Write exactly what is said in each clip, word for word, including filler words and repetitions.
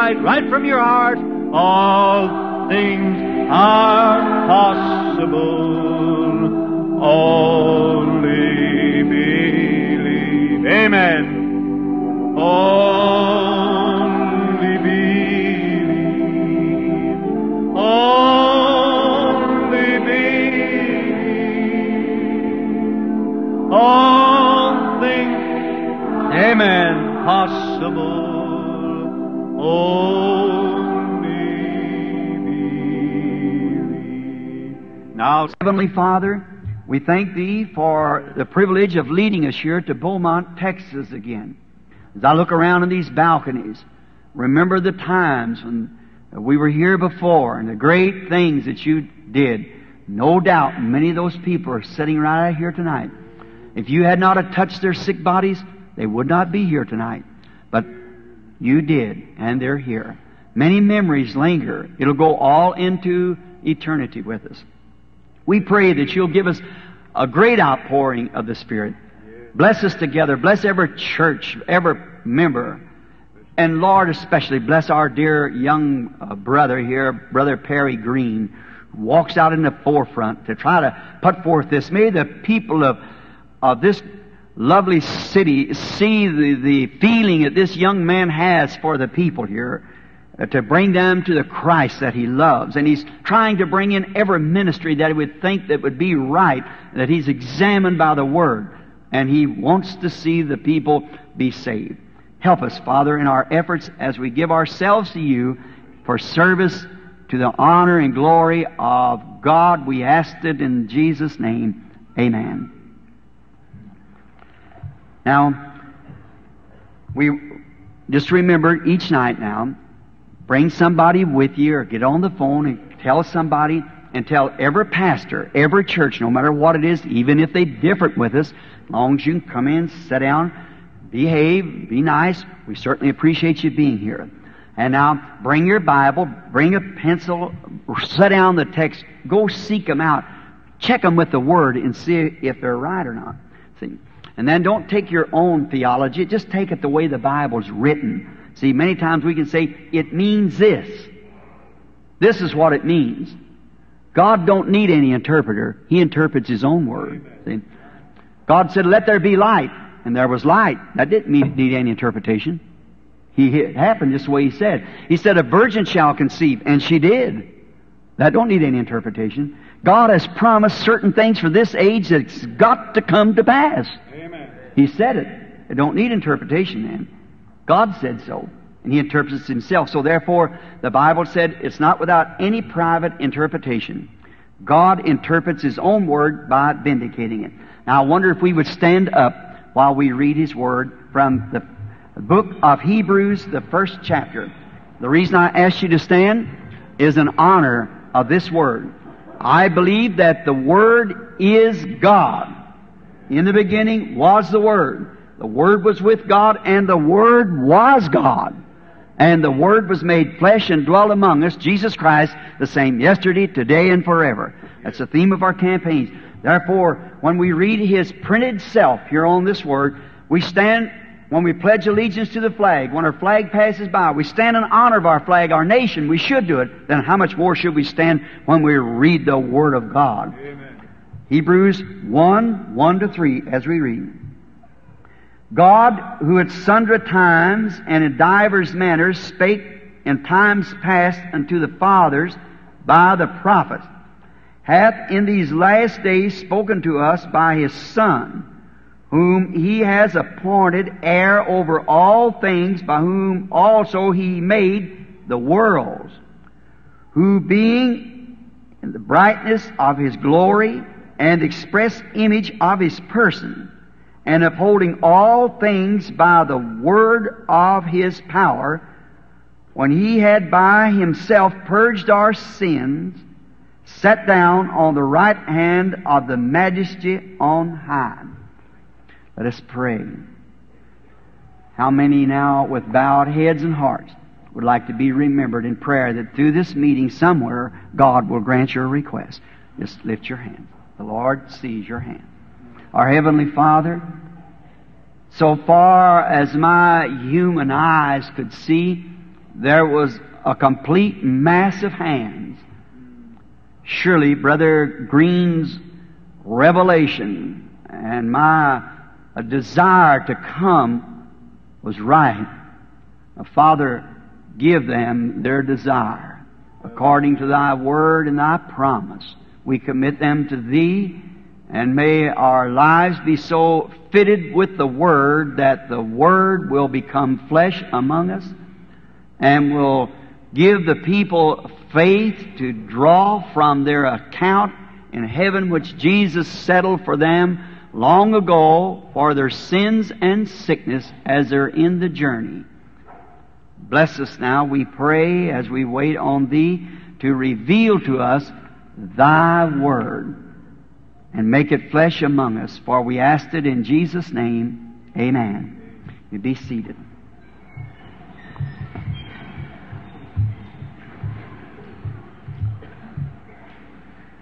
right, right from your heart, all things are possible. Only believe. Amen. Only believe. Only believe. All things. Amen. Possible, only believe. Now, Heavenly Father, we thank Thee for the privilege of leading us here to Beaumont, Texas again. As I look around in these balconies, remember the times when we were here before and the great things that You did. No doubt many of those people are sitting right out here tonight. If You had not touched their sick bodies, they would not be here tonight, but You did, and they're here. Many memories linger. It'll go all into eternity with us. We pray that You'll give us a great outpouring of the Spirit. Bless us together. Bless every church, every member. And Lord, especially bless our dear young uh, brother here, Brother Perry Green, who walks out in the forefront to try to put forth this. May the people of, of this lovely city see the, the feeling that this young man has for the people here, uh, to bring them to the Christ that he loves. And he's trying to bring in every ministry that he would think that would be right, that he's examined by the Word. And he wants to see the people be saved. Help us, Father, in our efforts as we give ourselves to You for service to the honor and glory of God. We ask it in Jesus' name. Amen. Now, we just remember each night now, bring somebody with you or get on the phone and tell somebody and tell every pastor, every church, no matter what it is, even if they're different with us, as long as you can come in, sit down, behave, be nice, we certainly appreciate you being here. And now, bring your Bible, bring a pencil, set down the text, go seek them out, check them with the Word and see if they're right or not. See? And then don't take your own theology. Just take it the way the Bible's written. See, many times we can say, it means this. This is what it means. God don't need any interpreter. He interprets His own Word. See? God said, let there be light. And there was light. That didn't need any interpretation. He, it happened just the way He said. He said, a virgin shall conceive. And she did. That don't need any interpretation. God has promised certain things for this age that's got to come to pass. Amen. He said it. It don't need interpretation, man. God said so, and He interprets Himself. So therefore, the Bible said it's not without any private interpretation. God interprets His own Word by vindicating it. Now, I wonder if we would stand up while we read His Word from the book of Hebrews, the first chapter. The reason I asked you to stand is in honor of this Word. I believe that the Word is God. In the beginning was the Word. The Word was with God, and the Word was God. And the Word was made flesh and dwelt among us, Jesus Christ, the same yesterday, today, and forever. That's the theme of our campaigns. Therefore, when we read His printed self here on this Word, we stand, when we pledge allegiance to the flag, when our flag passes by, we stand in honor of our flag, our nation. We should do it. Then how much more should we stand when we read the Word of God? Amen. Hebrews one, one to three, as we read. God, who at sundry times and in divers manners spake in times past unto the fathers by the prophets, hath in these last days spoken to us by His Son, whom He has appointed heir over all things, by whom also He made the worlds, who being in the brightness of His glory and express image of His person, and upholding all things by the word of His power, when He had by Himself purged our sins, sat down on the right hand of the majesty on high. Let us pray. How many now with bowed heads and hearts would like to be remembered in prayer that through this meeting somewhere God will grant your request? Just lift your hand. The Lord sees your hand. Our Heavenly Father, so far as my human eyes could see, there was a complete mass of hands. Surely Brother Green's revelation and my desire to come was right. Father, give them their desire. According to thy word and thy promise, we commit them to thee, and may our lives be so fitted with the word that the word will become flesh among us and will give the people faith to draw from their account in heaven, which Jesus settled for them long ago for their sins and sickness as they're in the journey. Bless us now, we pray, as we wait on Thee to reveal to us Thy Word and make it flesh among us, for we ask it in Jesus' name. Amen. You be seated.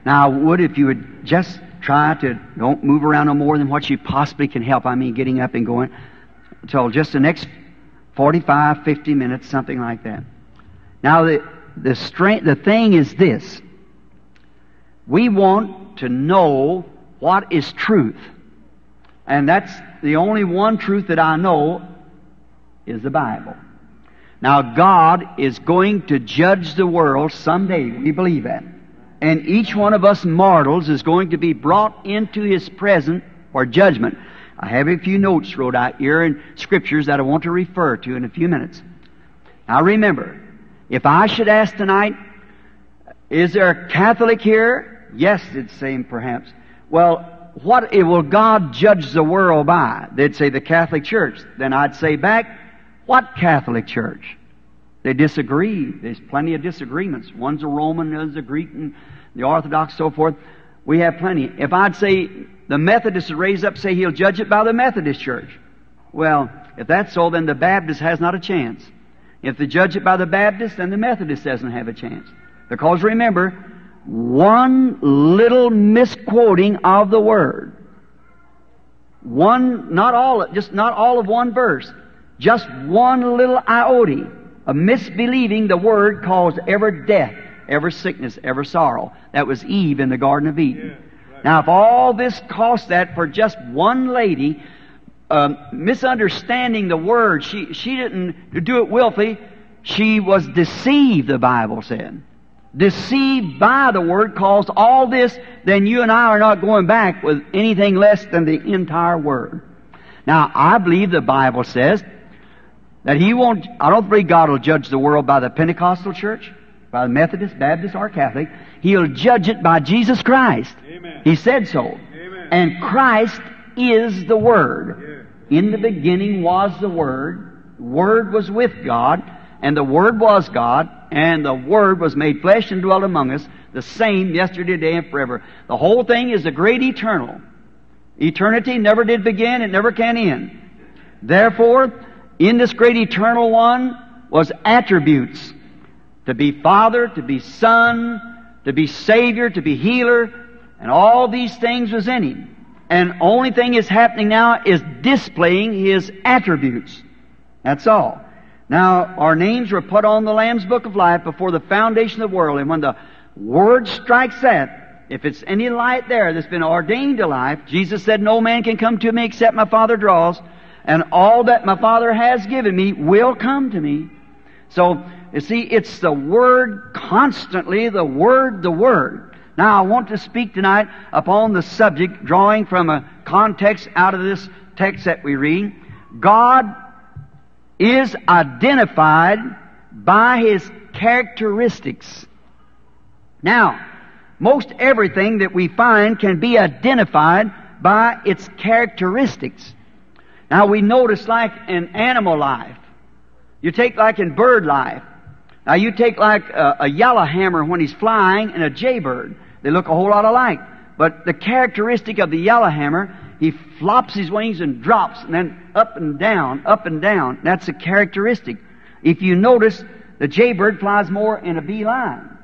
Now, would if you would just try to don't move around no more than what you possibly can help. I mean, getting up and going until just the next forty-five, fifty minutes, something like that. Now, the, the, strength, the thing is this. We want to know what is truth. And that's the only one truth that I know is the Bible. Now, God is going to judge the world someday. We believe that. And each one of us mortals is going to be brought into His presence for judgment. I have a few notes wrote out here and scriptures that I want to refer to in a few minutes. Now remember, if I should ask tonight, is there a Catholic here? Yes, they'd say perhaps. Well, what will God judge the world by? They'd say the Catholic Church. Then I'd say back, what Catholic Church? They disagree. There's plenty of disagreements. One's a Roman, one's a Greek, and the Orthodox, so forth. We have plenty. If I'd say the Methodist is raised up, say he'll judge it by the Methodist Church. Well, if that's so, then the Baptist has not a chance. If they judge it by the Baptist, then the Methodist doesn't have a chance. Because remember, one little misquoting of the Word, one, not all, just not all of one verse, just one little iota of misbelieving the Word caused every death, every sickness, every sorrow. That was Eve in the Garden of Eden. Yeah. Now, if all this cost that for just one lady um, misunderstanding the Word, she, she didn't do it willfully. She was deceived, the Bible said. Deceived by the Word caused all this, then you and I are not going back with anything less than the entire Word. Now, I believe the Bible says that He won't, I don't believe God will judge the world by the Pentecostal Church, by the Methodist, Baptist, or Catholic. He'll judge it by Jesus Christ. Amen. He said so. Amen. And Christ is the Word. Yeah. In the beginning was the Word. The Word was with God, and the Word was God, and the Word was made flesh and dwelt among us, the same yesterday, today, and forever. The whole thing is the great eternal. Eternity never did begin, it never can end. Therefore, in this great eternal one was attributes. To be Father, to be Son, to be Savior, to be Healer, and all these things was in Him. And only thing is happening now is displaying His attributes. That's all. Now, our names were put on the Lamb's Book of Life before the foundation of the world, and when the Word strikes that, if it's any light there that's been ordained to life, Jesus said, no man can come to me except my Father draws, and all that my Father has given me will come to me. So, you see, it's the Word constantly, the Word, the Word. Now, I want to speak tonight upon the subject, drawing from a context out of this text that we read. God is identified by His characteristics. Now, most everything that we find can be identified by its characteristics. Now, we notice like in animal life. You take like in bird life. Now you take like a, a yellowhammer when he's flying and a jaybird. They look a whole lot alike. But the characteristic of the yellowhammer, he flops his wings and drops and then up and down, up and down. That's a characteristic. If you notice, the jaybird flies more in a bee line.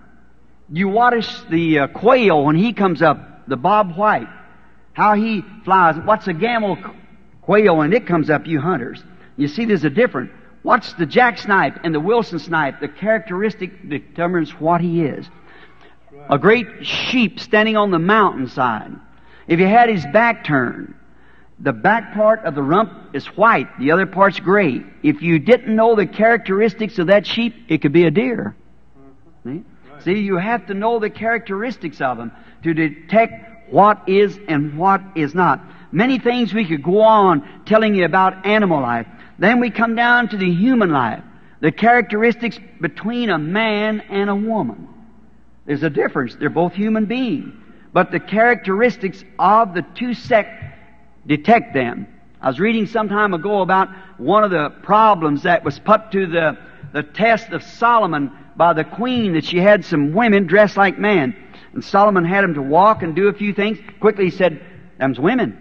You watch the uh, quail when he comes up, the bob white, how he flies. What's a gamel quail when it comes up, you hunters? You see there's a difference. What's the jack snipe and the Wilson snipe? The characteristic determines what he is. A great sheep standing on the mountainside. If he had his back turned, the back part of the rump is white, the other part's gray. If you didn't know the characteristics of that sheep, it could be a deer. See? See, you have to know the characteristics of them to detect what is and what is not. Many things we could go on telling you about animal life. Then we come down to the human life, the characteristics between a man and a woman. There's a difference. They're both human beings. But the characteristics of the two sects detect them. I was reading some time ago about one of the problems that was put to the, the test of Solomon by the queen, that she had some women dressed like men. And Solomon had them to walk and do a few things. Quickly he said, them's women.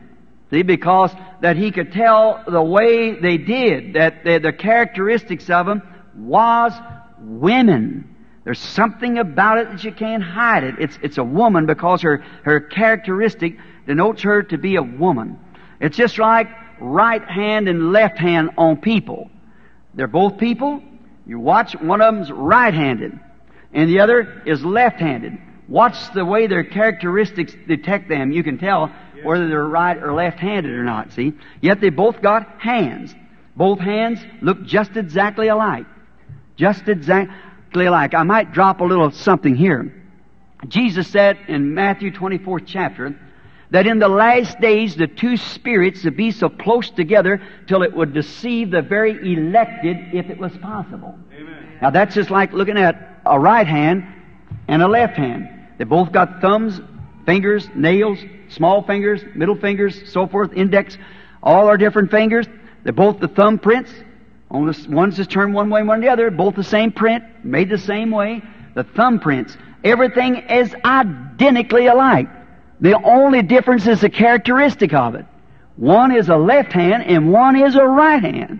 See, because that he could tell the way they did, that they, the characteristics of them was women. There's something about it that you can't hide it. It's, it's a woman because her, her characteristic denotes her to be a woman. It's just like right hand and left hand on people. They're both people. You watch, one of them's right-handed and the other is left-handed. Watch the way their characteristics detect them. You can tell whether they're right or left-handed or not, see? Yet they both got hands. Both hands look just exactly alike. Just exactly alike. I might drop a little something here. Jesus said in Matthew twenty-fourth chapter that in the last days the two spirits would be so close together till it would deceive the very elected if it was possible. Amen. Now that's just like looking at a right hand and a left hand. They both got thumbs, fingers, nails, small fingers, middle fingers, so forth, index, all our different fingers. They're both the thumb prints. On this, one's just turned one way, one the other. Both the same print, made the same way. The thumb prints. Everything is identically alike. The only difference is the characteristic of it. One is a left hand and one is a right hand.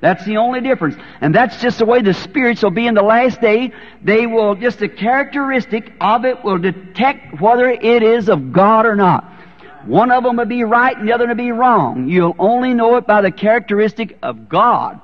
That's the only difference. And that's just the way the spirits will be in the last day. They will, just the characteristic of it will detect whether it is of God or not. One of them will be right and the other will be wrong. You'll only know it by the characteristic of God.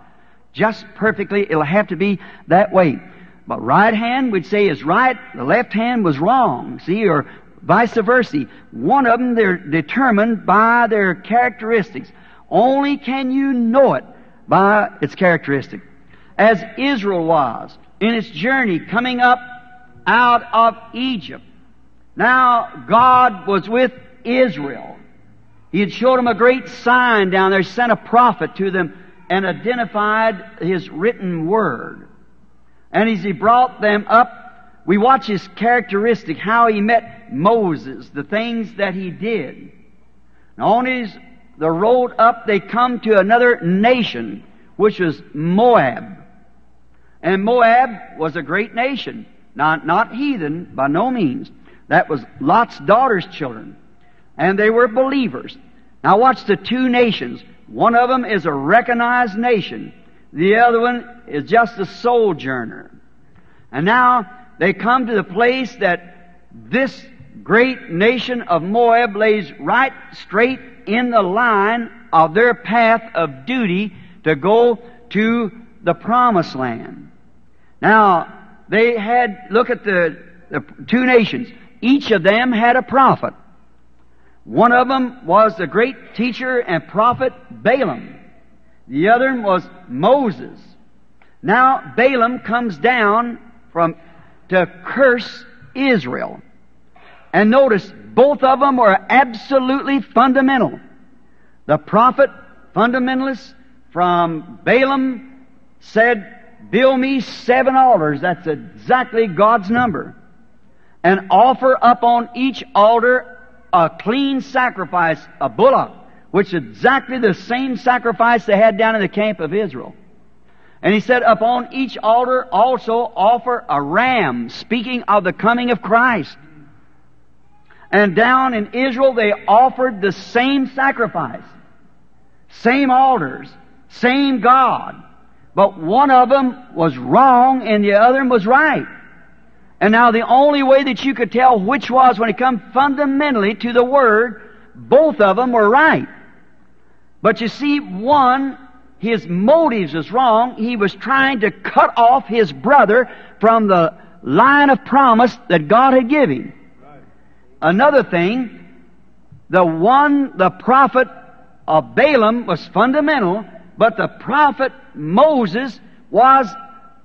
Just perfectly, it'll have to be that way. But right hand, we'd say, is right. The left hand was wrong. See, or vice versa. One of them, they're determined by their characteristics. Only can you know it by its characteristic. As Israel was in its journey coming up out of Egypt. Now God was with Israel. He had showed them a great sign down there, sent a prophet to them and identified his written word. And as he brought them up, we watch his characteristic, how he met Moses, the things that he did. And on his the road up, they come to another nation, which was Moab. And Moab was a great nation. Not, not heathen, by no means. That was Lot's daughter's children. And they were believers. Now watch the two nations. One of them is a recognized nation. The other one is just a sojourner. And now they come to the place that this great nation of Moab lays right straight in the line of their path of duty to go to the promised land. Now, they had, look at the, the two nations. Each of them had a prophet. One of them was the great teacher and prophet Balaam. The other one was Moses. Now, Balaam comes down from to curse Israel. And notice, both of them were absolutely fundamental. The prophet, fundamentalist, from Balaam said, build me seven altars. That's exactly God's number. And offer up on each altar a clean sacrifice, a bullock, which is exactly the same sacrifice they had down in the camp of Israel. And he said, upon each altar also offer a ram, speaking of the coming of Christ. And down in Israel, they offered the same sacrifice, same altars, same God. But one of them was wrong and the other was right. And now the only way that you could tell which was, when it comes fundamentally to the Word, both of them were right. But you see, one his motives was wrong. He was trying to cut off his brother from the line of promise that God had given him. Right. Another thing, the one, the prophet of Balaam was fundamental, but the prophet Moses was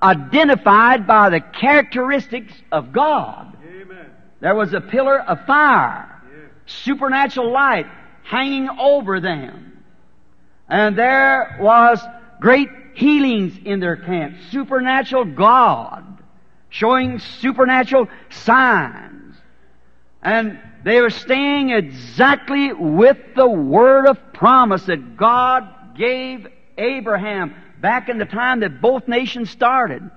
identified by the characteristics of God. Amen. There was a pillar of fire, yes, supernatural light hanging over them. And there was great healings in their camp, supernatural God showing supernatural signs. And they were staying exactly with the word of promise that God gave Abraham back in the time that both nations started.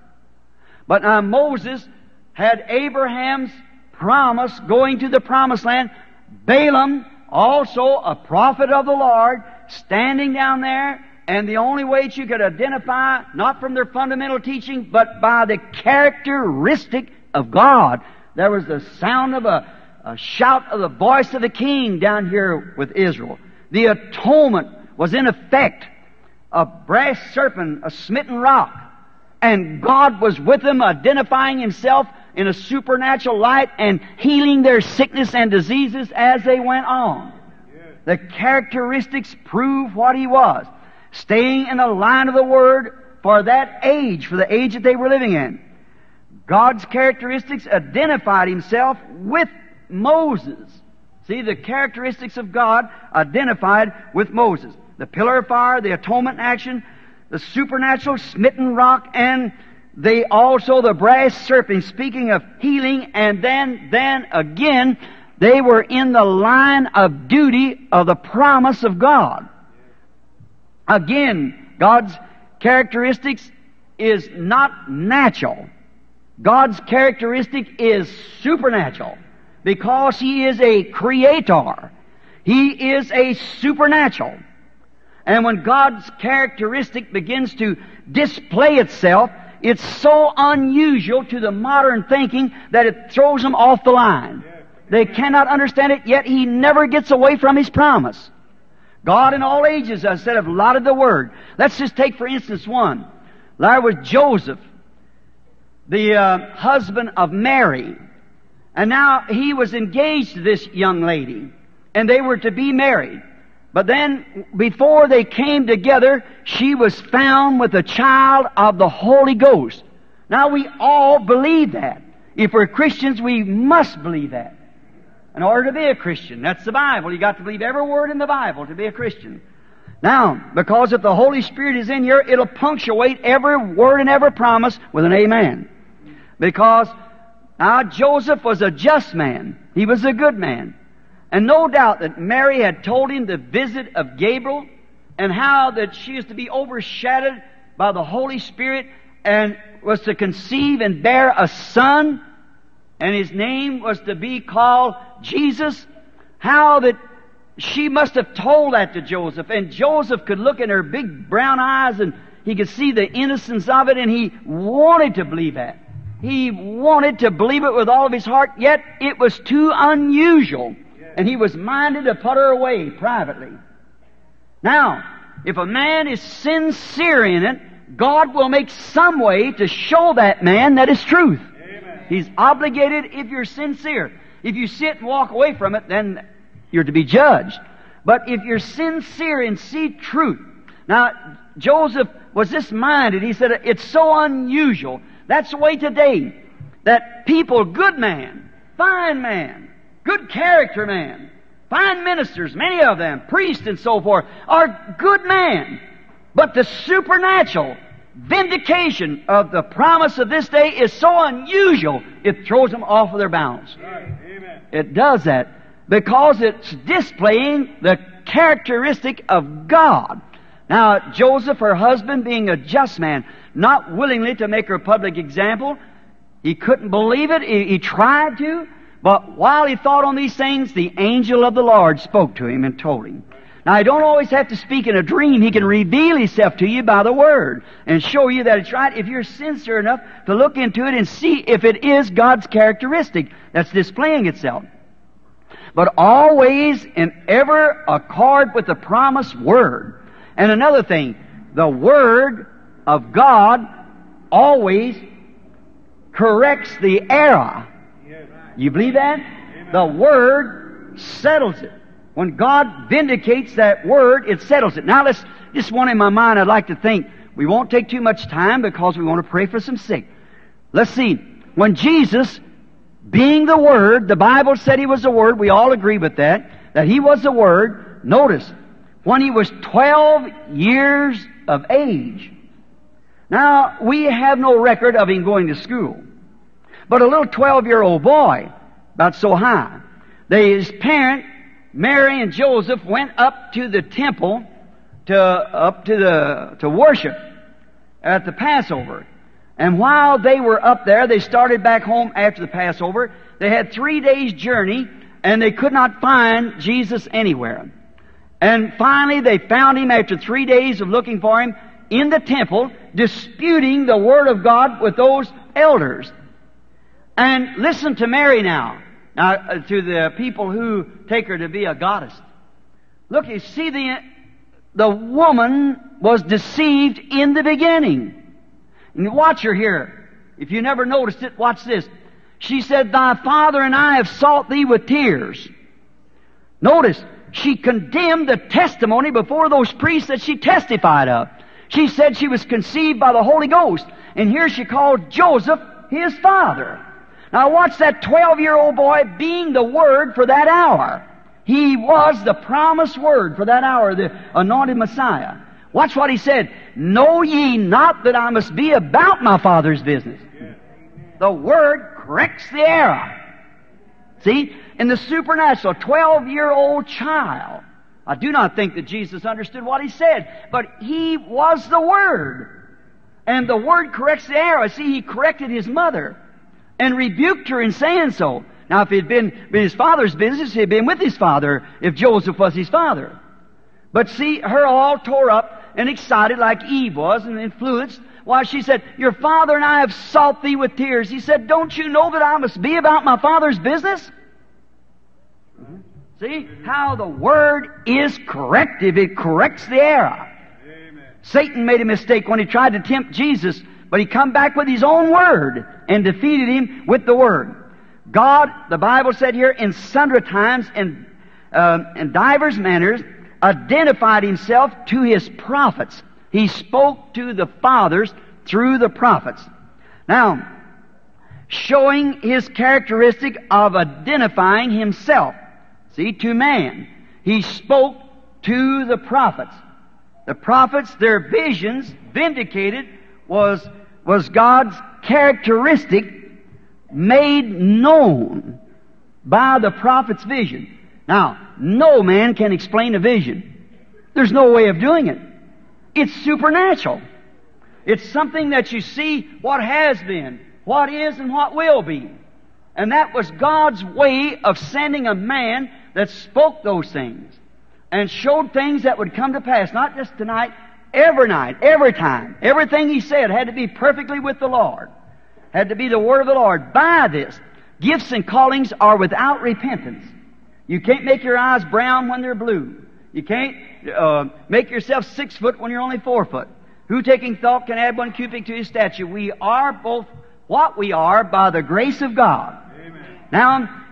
But now Moses had Abraham's promise going to the promised land. Balaam, also a prophet of the Lord, standing down there, and the only way that you could identify, not from their fundamental teaching, but by the characteristic of God. There was the sound of a, a shout of the voice of the king down here with Israel. The atonement was in effect. A brass serpent, a smitten rock, and God was with them, identifying himself in a supernatural light and healing their sickness and diseases as they went on. The characteristics prove what he was. Staying in the line of the Word for that age, for the age that they were living in. God's characteristics identified himself with Moses. See, the characteristics of God identified with Moses. The pillar of fire, the atonement action, the supernatural smitten rock, and they also the brass serpent, speaking of healing, and then, then again, they were in the line of duty of the promise of God. Again, God's characteristics is not natural. God's characteristic is supernatural, because He is a creator. He is a supernatural. And when God's characteristic begins to display itself, it's so unusual to the modern thinking that it throws them off the line. They cannot understand it, yet He never gets away from His promise. God in all ages, as I said, have lauded the Word. Let's just take, for instance, one. There was Joseph, the uh, husband of Mary. And now he was engaged to this young lady, and they were to be married. But then, before they came together, she was found with a child of the Holy Ghost. Now, we all believe that. If we're Christians, we must believe that. In order to be a Christian, that's the Bible. You've got to believe every word in the Bible to be a Christian. Now, because if the Holy Spirit is in here, it'll punctuate every word and every promise with an amen. Because now Joseph was a just man. He was a good man. And no doubt that Mary had told him the visit of Gabriel and how that she is to be overshadowed by the Holy Spirit and was to conceive and bear a son, and his name was to be called Jesus. How that she must have told that to Joseph, and Joseph could look in her big brown eyes and he could see the innocence of it, and he wanted to believe that. He wanted to believe it with all of his heart, yet it was too unusual. And he was minded to put her away privately. Now, if a man is sincere in it, God will make some way to show that man that is truth. Amen. He's obligated if you're sincere. If you sit and walk away from it, then you're to be judged. But if you're sincere and see truth... Now, Joseph was this minded. He said, it's so unusual. That's the way today that people, good man, fine man, good character man, fine ministers, many of them, priests and so forth, are good men. But the supernatural vindication of the promise of this day is so unusual, it throws them off of their bounds. Right. Amen. It does that because it's displaying the characteristic of God. Now, Joseph, her husband, being a just man, not willingly to make her a public example, he couldn't believe it, he, he tried to, but while he thought on these things, the angel of the Lord spoke to him and told him. Now, he don't always have to speak in a dream. He can reveal himself to you by the Word and show you that it's right if you're sincere enough to look into it and see if it is God's characteristic that's displaying itself. But always and ever accord with the promised Word. And another thing, the Word of God always corrects the error. You believe that? Amen. The Word settles it. When God vindicates that Word, it settles it. Now, let's, just one in my mind I'd like to think. We won't take too much time because we want to pray for some sick. Let's see. When Jesus, being the Word, the Bible said He was the Word. We all agree with that, that He was the Word. Notice, when He was twelve years of age. Now, we have no record of Him going to school. But a little twelve-year-old boy, about so high, they, his parent, Mary and Joseph, went up to the temple to up to the to worship at the Passover. And while they were up there, they started back home after the Passover. They had three days' journey, and they could not find Jesus anywhere. And finally, they found Him after three days of looking for Him in the temple, disputing the Word of God with those elders. And listen to Mary now, now to the people who take her to be a goddess. Look, you see, the, the woman was deceived in the beginning. And watch her here. If you never noticed it, watch this. She said, "Thy father and I have sought thee with tears." Notice, she condemned the testimony before those priests that she testified of. She said she was conceived by the Holy Ghost. And here she called Joseph his father. Now watch that twelve-year-old boy being the Word for that hour. He was the promised Word for that hour, the anointed Messiah. Watch what he said. "Know ye not that I must be about my Father's business?" Yeah. The Word corrects the error. See? In the supernatural, twelve-year-old child. I do not think that Jesus understood what He said, but He was the Word. And the Word corrects the error. See, He corrected His mother and rebuked her in saying so. Now, if it had been, been his father's business, he had been with his father, if Joseph was his father. But see, her all tore up and excited like Eve was and influenced. Why, she said, "Your father and I have sought thee with tears." He said, "Don't you know that I must be about my Father's business?" Mm-hmm. See, how the Word is corrective. It corrects the error. Amen. Satan made a mistake when he tried to tempt Jesus, but he come back with his own Word and defeated him with the Word. God, the Bible said here, in sundry times and uh, in divers manners, identified Himself to His prophets. He spoke to the fathers through the prophets. Now, showing His characteristic of identifying Himself, see, to man. He spoke to the prophets. The prophets, their visions vindicated, was was God's characteristic made known by the prophet's vision. Now, no man can explain a vision. There's no way of doing it. It's supernatural. It's something that you see what has been, what is, and what will be. And that was God's way of sending a man that spoke those things and showed things that would come to pass, not just tonight, every night, every time. Everything he said had to be perfectly with the Lord. Had to be the Word of the Lord. By this, gifts and callings are without repentance. You can't make your eyes brown when they're blue. You can't uh, make yourself six foot when you're only four foot. Who taking thought can add one cubit to his stature? We are both what we are by the grace of God. Amen. Now,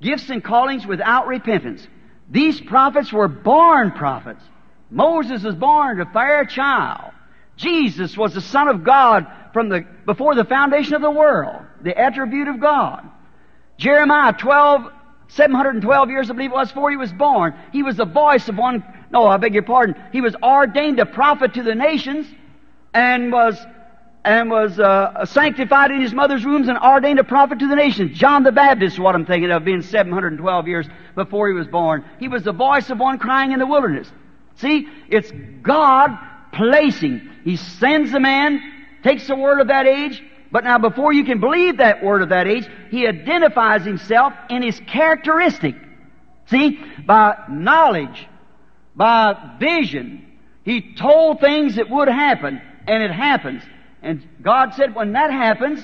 gifts and callings without repentance. These prophets were born prophets. Moses was born a fair child. Jesus was the Son of God from the before the foundation of the world, the attribute of God. Jeremiah twelve, seven hundred and twelve years, I believe it was, before he was born. He was the voice of one. No, I beg your pardon. He was ordained a prophet to the nations, and was and was uh, sanctified in his mother's womb and ordained a prophet to the nations. John the Baptist is what I'm thinking of, being seven hundred and twelve years before he was born. He was the voice of one crying in the wilderness. See, it's God placing. He sends the man, takes the word of that age, but now before you can believe that word of that age, he identifies himself in his characteristic. See, by knowledge, by vision, he told things that would happen, and it happens. And God said when that happens,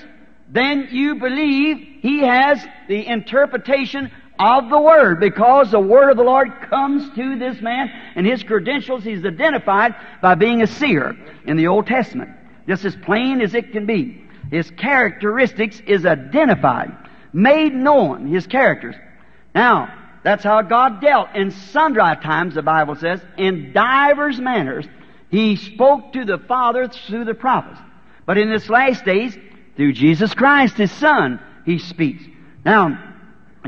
then you believe he has the interpretation of the Word, because the Word of the Lord comes to this man, and his credentials he's identified by being a seer in the Old Testament, just as plain as it can be. His characteristics is identified, made known, his characters. Now, that's how God dealt. In sundry times, the Bible says, in divers manners, He spoke to the Father through the prophets. But in this last days, through Jesus Christ, His Son, He speaks. Now,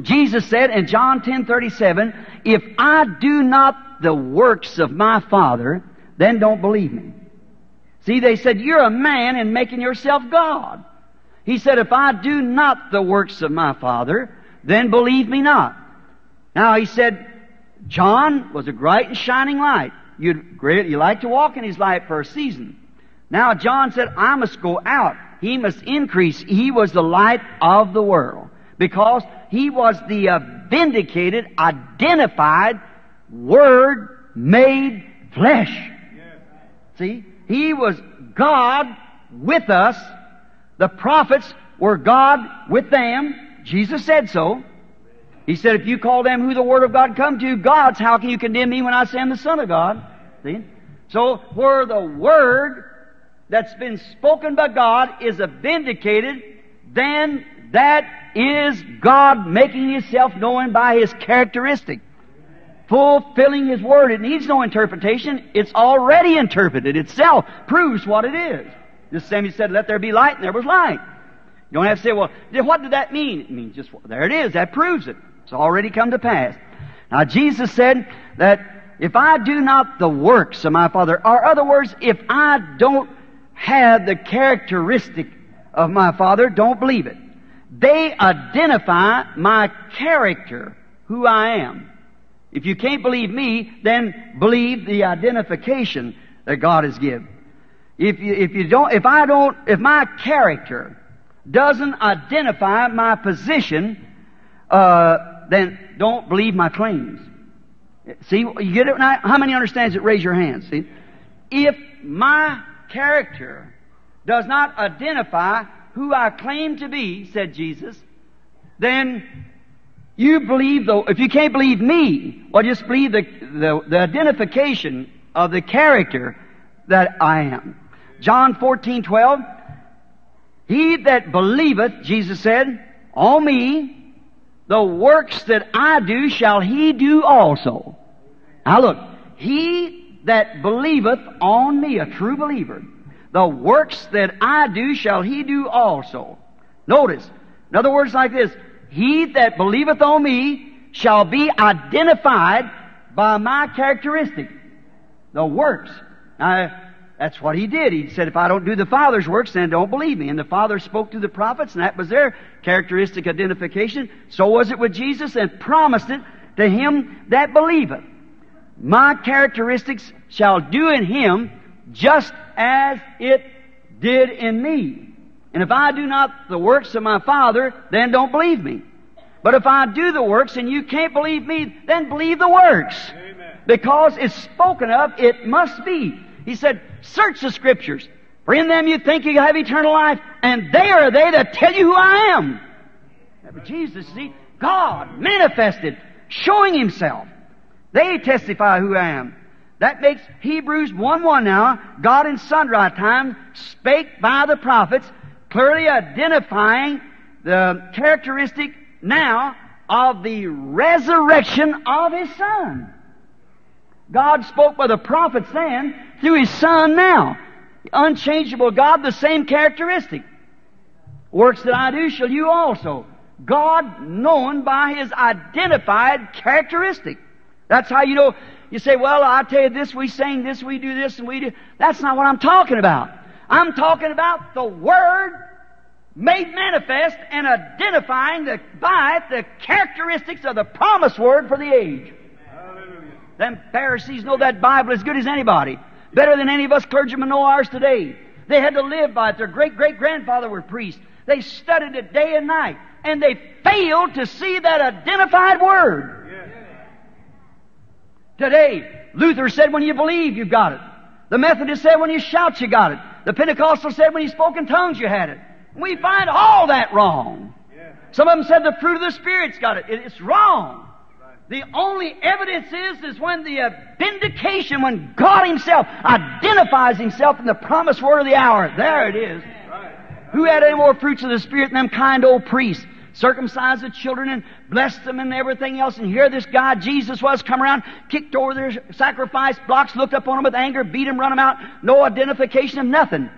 Jesus said in John ten thirty-seven, if I do not the works of my Father, then don't believe me. See, they said, you're a man in making yourself God. He said, if I do not the works of my Father, then believe me not. Now, he said, John was a bright and shining light. You'd greatly like to walk in his light for a season. Now, John said, I must go out. He must increase. He was the light of the world, because he was the uh, vindicated, identified Word made flesh. Yes. See? He was God with us. The prophets were God with them. Jesus said so. He said, if you call them who the Word of God come to, God's, how can you condemn me when I say I'm the Son of God? See? So, where the Word that's been spoken by God is vindicated, then that is God making Himself known by His characteristic, fulfilling His Word. It needs no interpretation. It's already interpreted. Itself proves what it is. Just the same He said, let there be light, and there was light. You don't have to say, well, what did that mean? It means just, there it is. That proves it. It's already come to pass. Now, Jesus said that if I do not the works of my Father, or other words, if I don't have the characteristic of my Father, don't believe it. They identify my character, who I am. If you can't believe me, then believe the identification that God has given. If you, if you don't, if I don't, if my character doesn't identify my position, uh, then don't believe my claims. See, you get it? Now, how many understands it? Raise your hands. See, if my character does not identify who I claim to be, said Jesus, then you believe the. If you can't believe me, well, just believe the the, the identification of the character that I am. John fourteen twelve. He that believeth, Jesus said, on me, the works that I do shall he do also. Now look, he that believeth on me, a true believer, the works that I do shall he do also. Notice, in other words like this, he that believeth on me shall be identified by my characteristic, the works. Now, that's what he did. He said, if I don't do the Father's works, then don't believe me. And the Father spoke to the prophets, and that was their characteristic identification. So was it with Jesus, and promised it to him that believeth. My characteristics shall do in him just as it did in me. And if I do not the works of my Father, then don't believe me. But if I do the works and you can't believe me, then believe the works. Amen. Because it's spoken of, it must be. He said, search the Scriptures, for in them you think you have eternal life, and they are they that tell you who I am. But Jesus, see, God manifested, showing Himself. They testify who I am. That makes Hebrews one one now, God in sundry time spake by the prophets, clearly identifying the characteristic now of the resurrection of His Son. God spoke by the prophets then, through His Son now. Unchangeable God, the same characteristic. Works that I do shall you also. God known by His identified characteristic. That's how you know, you say, well, I tell you this, we sing this, we do this, and we do... That's not what I'm talking about. I'm talking about the Word made manifest and identifying the, by it the characteristics of the promised Word for the age. Them Pharisees know that Bible as good as anybody. Better than any of us clergymen know ours today. They had to live by it. Their great-great-grandfather were priests. They studied it day and night. And they failed to see that identified Word. Yes. Today, Luther said when you believe, you've got it. The Methodist said when you shout, you got it. The Pentecostal said when you spoke in tongues, you had it. We find all that wrong. Yes. Some of them said the fruit of the Spirit's got it. It's wrong. The only evidence is, is when the uh, vindication, when God Himself identifies Himself in the promised word of the hour. There it is. Who had any more fruits of the Spirit than them kind old priests? Circumcised the children and blessed them and everything else. And here this guy, Jesus was, come around, kicked over their sacrifice blocks, looked up on them with anger, beat them, run them out. No identification of nothing.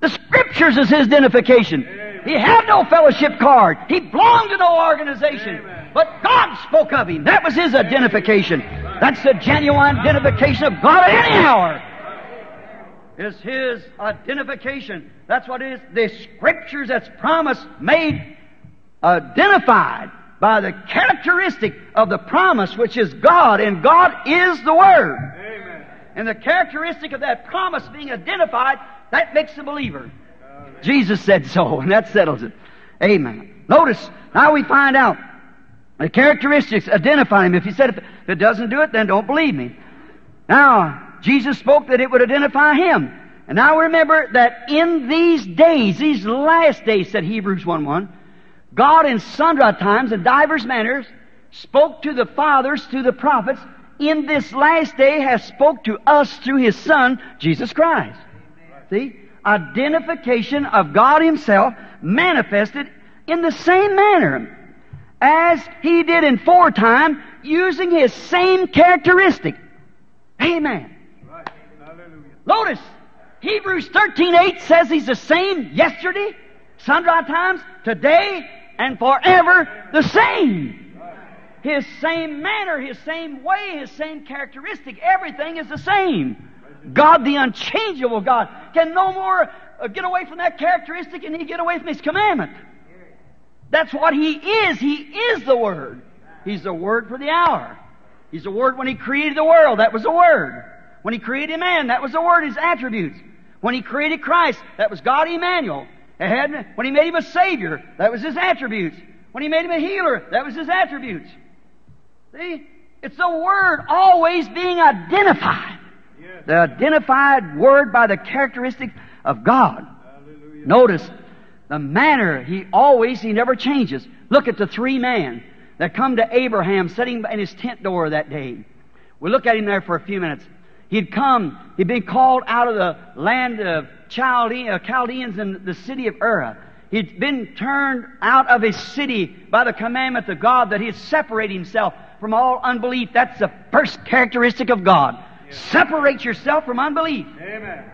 The Scriptures is His identification. Amen. He had no fellowship card. He belonged to no organization. Amen. But God spoke of Him. That was His identification. Amen. That's the genuine identification of God at any hour. It's His identification. That's what it is. The Scriptures that's promised, made, identified by the characteristic of the promise, which is God, and God is the Word. Amen. And the characteristic of that promise being identified, that makes the believer. Amen. Jesus said so, and that settles it. Amen. Notice, now we find out the characteristics identify Him. If He said, if it doesn't do it, then don't believe me. Now, Jesus spoke that it would identify Him. And now remember that in these days, these last days, said Hebrews one one, God in sundry times and divers manners spoke to the fathers through the prophets. In this last day has spoke to us through His Son, Jesus Christ. See? Identification of God Himself manifested in the same manner as He did in foretime, using His same characteristic. Amen. Right. Notice, Hebrews thirteen eight says He's the same yesterday, sundry times, today, and forever the same. His same manner, His same way, His same characteristic, everything is the same. God, the unchangeable God, can no more get away from that characteristic than He get away from His commandment. That's what He is. He is the Word. He's the Word for the hour. He's the Word when He created the world. That was the Word. When He created man, that was the Word, His attributes. When He created Christ, that was God Emmanuel. And when He made Him a Savior, that was His attributes. When He made Him a healer, that was His attributes. See? It's the Word always being identified. The identified Word by the characteristic of God. Hallelujah. Notice, the manner, He always, He never changes. Look at the three men that come to Abraham sitting in his tent door that day. We'll look at him there for a few minutes. He'd come, he'd been called out of the land of Chaldeans in the city of Ur. He'd been turned out of his city by the commandment of God that he'd separate himself from all unbelief. That's the first characteristic of God. Separate yourself from unbelief. Amen.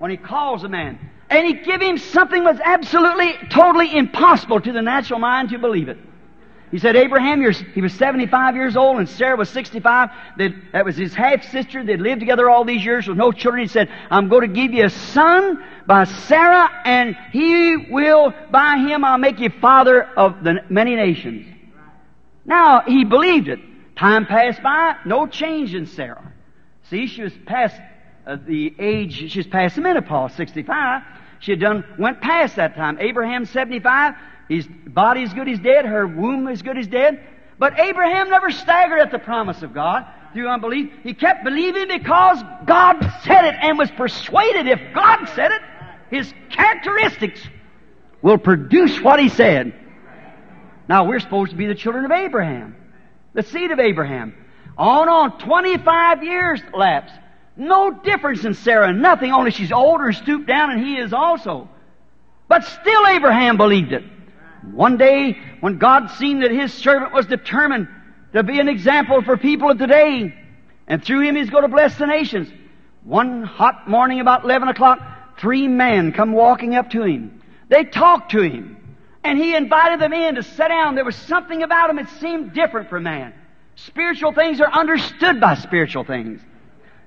When He calls a man, and He give him something that's absolutely, totally impossible to the natural mind to believe it. He said, Abraham, you're, he was seventy-five years old, and Sarah was sixty-five. They, that was his half-sister. They'd lived together all these years with no children. He said, I'm going to give you a son by Sarah, and he will, by him, I'll make you father of the many nations. Now, he believed it. Time passed by, no change in Sarah. See, she was past uh, the age, she was past the menopause, sixty-five. She had done, went past that time. Abraham, seventy-five, his body is good as dead, her womb is good as dead. But Abraham never staggered at the promise of God through unbelief. He kept believing because God said it and was persuaded if God said it, His characteristics will produce what He said. Now, we're supposed to be the children of Abraham, the seed of Abraham. On on, twenty-five years elapsed. No difference in Sarah, nothing, only she's older, stooped down, and he is also. But still Abraham believed it. One day, when God seen that His servant was determined to be an example for people of today, and through him He's going to bless the nations, one hot morning about eleven o'clock, three men come walking up to him. They talked to him, and he invited them in to sit down. There was something about him that seemed different for man. Spiritual things are understood by spiritual things.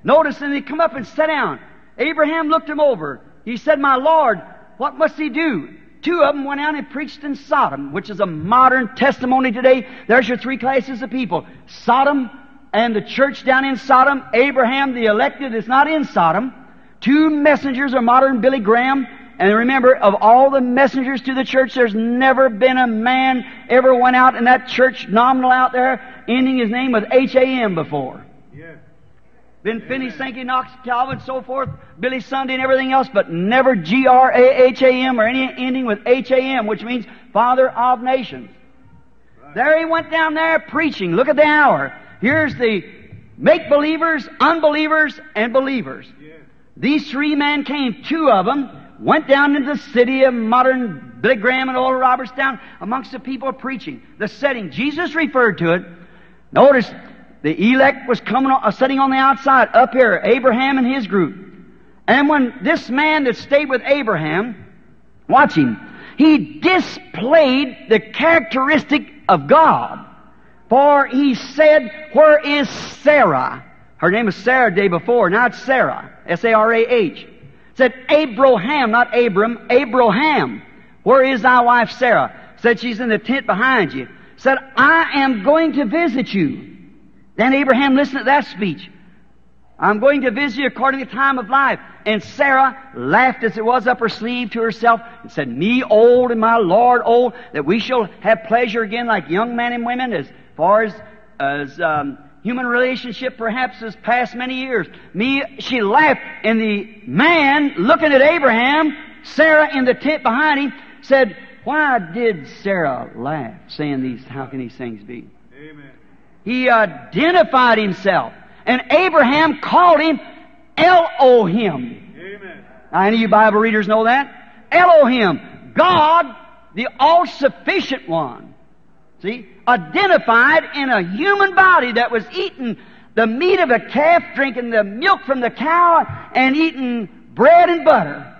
Notice, and they come up and sit down. Abraham looked him over. He said, My Lord, what must he do? Two of them went out and preached in Sodom, which is a modern testimony today. There's your three classes of people. Sodom and the church down in Sodom. Abraham, the elected, is not in Sodom. Two messengers are modern Billy Graham. And remember, of all the messengers to the church, there's never been a man ever went out in that church, nominal out there, ending his name with H A M before. Yeah. been Finney, Sankey, Knox, Calvin, so forth, Billy Sunday and everything else, but never G R A H A M or any ending with H A M, which means Father of Nations. Right. There he went down there preaching. Look at the hour. Here's the make-believers, unbelievers, and believers. Yeah. These three men came, two of them, went down into the city of modern Billy Graham and old Robertstown amongst the people preaching. The setting, Jesus referred to it. Notice, the elect was coming, uh, sitting on the outside, up here, Abraham and his group. And when this man that stayed with Abraham, watch him, he displayed the characteristic of God. For he said, where is Sarah? Her name was Sarah the day before, not Sarah, S A R A H. It said, Abraham, not Abram, Abraham. Where is thy wife Sarah? Said, she's in the tent behind you. Said, I am going to visit you. Then Abraham listened to that speech. I'm going to visit you according to the time of life. And Sarah laughed as it was up her sleeve to herself and said, me old and my Lord old, that we shall have pleasure again like young men and women as far as, as um, human relationship perhaps has passed many years. Me, she laughed, and the man looking at Abraham, Sarah in the tent behind him, said, why did Sarah laugh, saying these, how can these things be? Amen. He identified himself. And Abraham called him Elohim. Amen. Now, any of you Bible readers know that? Elohim, God, the all-sufficient one. See? Identified in a human body that was eating the meat of a calf, drinking the milk from the cow, and eating bread and butter.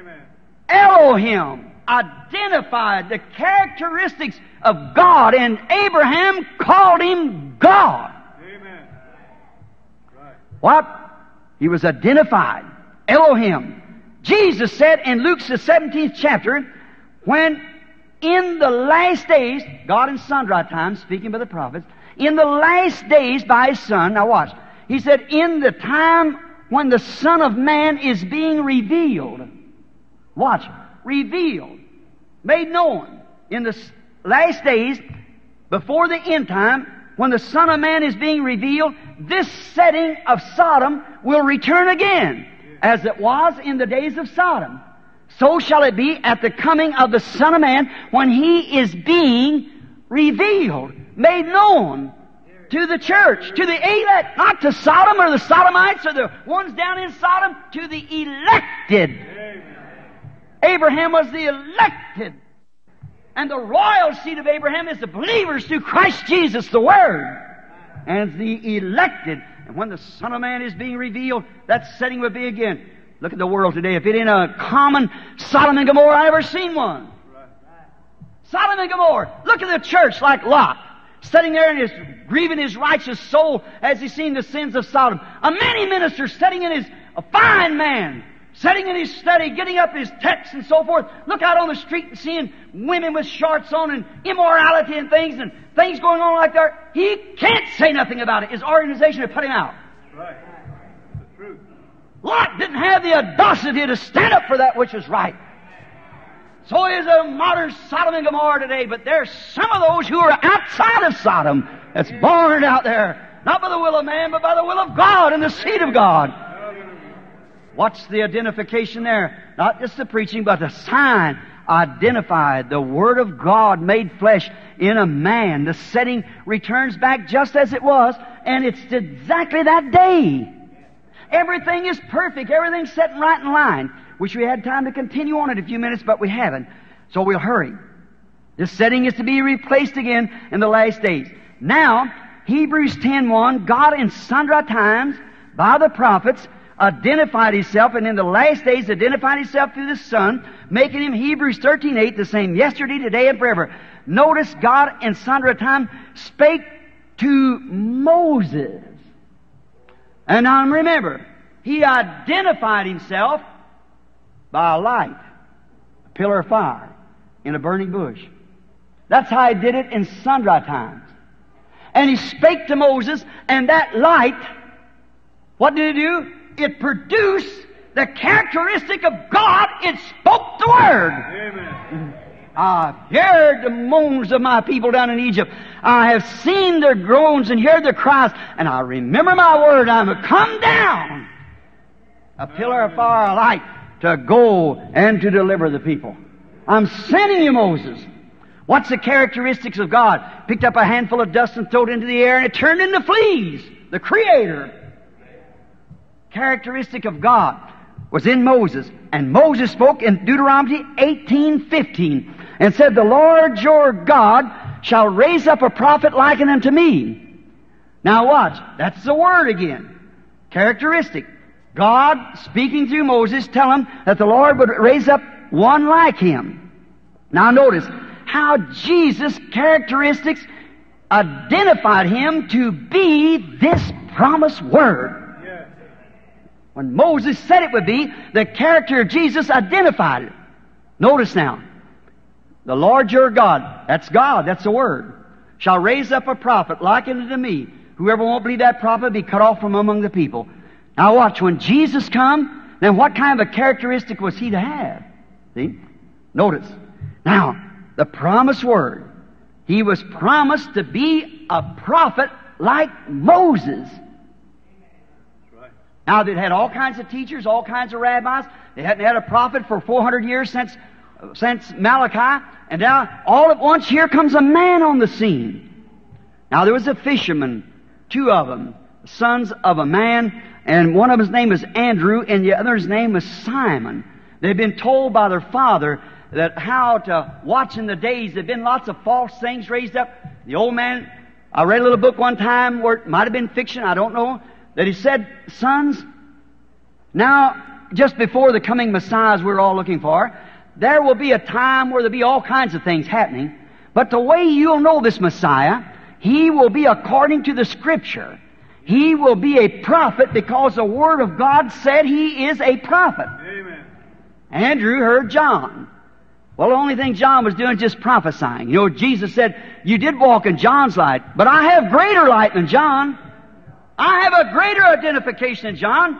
Amen. Elohim identified the characteristics of God, and Abraham called him God. Amen. Right. What? He was identified. Elohim. Jesus said in Luke's the seventeenth chapter, when in the last days, God in sundry times, speaking by the prophets, in the last days by His Son, now watch, He said, in the time when the Son of Man is being revealed. Watch. Revealed. Made known. In the last days, before the end time, when the Son of Man is being revealed, this setting of Sodom will return again, as it was in the days of Sodom. So shall it be at the coming of the Son of Man, when He is being revealed, made known to the church, to the elect, not to Sodom or the Sodomites or the ones down in Sodom, to the elected. Amen. Abraham was the elected. And the royal seed of Abraham is the believers through Christ Jesus, the Word, and the elected. And when the Son of Man is being revealed, that setting will be again. Look at the world today. If it ain't a common Sodom and Gomorrah, I've never seen one. Sodom and Gomorrah. Look at the church like Lot, sitting there and is grieving his righteous soul as he's seen the sins of Sodom. A many minister sitting in his, a fine man, sitting in his study, getting up his texts and so forth, look out on the street and seeing women with shorts on and immorality and things and things going on like that. He can't say nothing about it. His organization had put him out. Right. The truth. Lot didn't have the audacity to stand up for that which is right. So is a modern Sodom and Gomorrah today, but there's some of those who are outside of Sodom that's born out there, not by the will of man, but by the will of God and the seed of God. What's the identification there? Not just the preaching, but the sign identified, the Word of God made flesh in a man. The setting returns back just as it was, and it's exactly that day. Everything is perfect. Everything's set right in line. Wish we had time to continue on it a few minutes, but we haven't, so we'll hurry. This setting is to be replaced again in the last days. Now, Hebrews ten one, God in sundry times by the prophets identified Himself, and in the last days identified Himself through the Son, making Him, Hebrews thirteen eight, the same yesterday, today, and forever. Notice God in sundry time spake to Moses. And now remember, He identified Himself by a light, a pillar of fire, in a burning bush. That's how He did it in sundry times. And He spake to Moses, and that light, what did He do? It produced the characteristic of God. It spoke the Word. Amen. I've heard the moans of my people down in Egypt. I have seen their groans and heard their cries. And I remember my word. I'm come down, a pillar of fire, a light, to go and to deliver the people. I'm sending you, Moses. What's the characteristics of God? Picked up a handful of dust and threw it into the air, and it turned into fleas. The Creator. Characteristic of God was in Moses. And Moses spoke in Deuteronomy eighteen fifteen and said, "The Lord your God shall raise up a prophet likened unto me." Now watch, that's the word again. Characteristic. God speaking through Moses, tell him that the Lord would raise up one like him. Now notice how Jesus' characteristics identified him to be this promised word. When Moses said it would be, the character of Jesus identified it. Notice now, the Lord your God, that's God, that's the Word, shall raise up a prophet like unto me. Whoever won't believe that prophet be cut off from among the people. Now watch, when Jesus come, then what kind of a characteristic was he to have? See? Notice. Now, the promised Word. He was promised to be a prophet like Moses. Now, they'd had all kinds of teachers, all kinds of rabbis. They hadn't had a prophet for four hundred years since, since Malachi. And now, all at once, here comes a man on the scene. Now, there was a fisherman, two of them, sons of a man. And one of his name is Andrew, and the other's name is Simon. They'd been told by their father that how to watch in the days. There'd been lots of false things raised up. The old man, I read a little book one time where it might have been fiction, I don't know, that he said, "Sons, now, just before the coming Messiahs we're all looking for, there will be a time where there'll be all kinds of things happening. But the way you'll know this Messiah, he will be according to the Scripture. He will be a prophet because the Word of God said he is a prophet." Amen. Andrew heard John. Well, the only thing John was doing was just prophesying. You know, Jesus said, "You did walk in John's light, but I have greater light than John. I have a greater identification than John.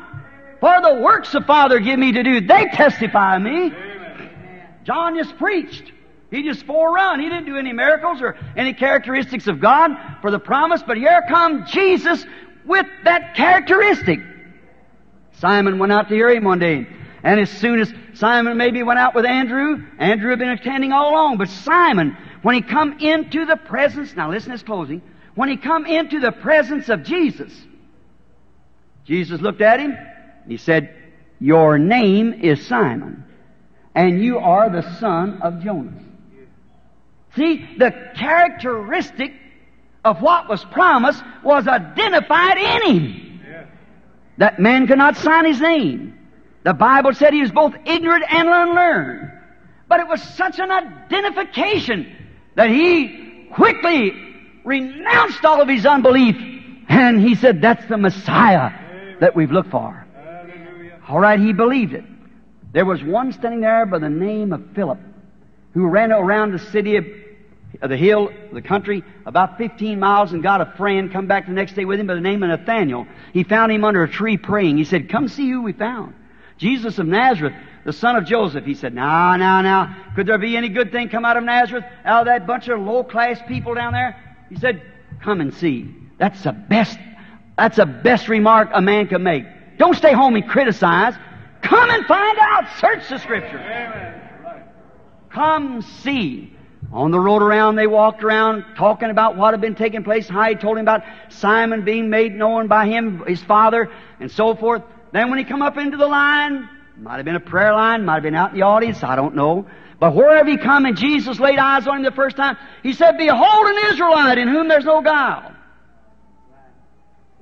For the works the Father give me to do, they testify of me." Amen. John just preached. He just forerun. He didn't do any miracles or any characteristics of God for the promise. But here comes Jesus with that characteristic. Simon went out to hear him one day. And as soon as Simon maybe went out with Andrew, Andrew had been attending all along. But Simon, when he come into the presence, now listen to his closing, when he come into the presence of Jesus, Jesus looked at him, and he said, "Your name is Simon, and you are the son of Jonas." See, the characteristic of what was promised was identified in him. Yeah. That man could not sign his name. The Bible said he was both ignorant and unlearned. But it was such an identification that he quickly renounced all of his unbelief, and he said, "That's the Messiah that we've looked for." Hallelujah. All right, he believed it. There was one standing there by the name of Philip, who ran around the city of uh, the hill, the country, about fifteen miles, and got a friend, come back the next day with him by the name of Nathaniel. He found him under a tree praying. He said, "Come see who we found. Jesus of Nazareth, the son of Joseph." He said, "Now, now, now, could there be any good thing come out of Nazareth, out of that bunch of low-class people down there?" He said, "Come and see." That's the best That's the best remark a man can make. Don't stay home and criticize. Come and find out. Search the Scripture. Amen. Come see. On the road around, they walked around talking about what had been taking place. How he told him about Simon being made known by him, his father, and so forth. Then when he come up into the line, might have been a prayer line, might have been out in the audience, I don't know. But wherever he come and Jesus laid eyes on him the first time, he said, "Behold an Israelite in whom there's no guile."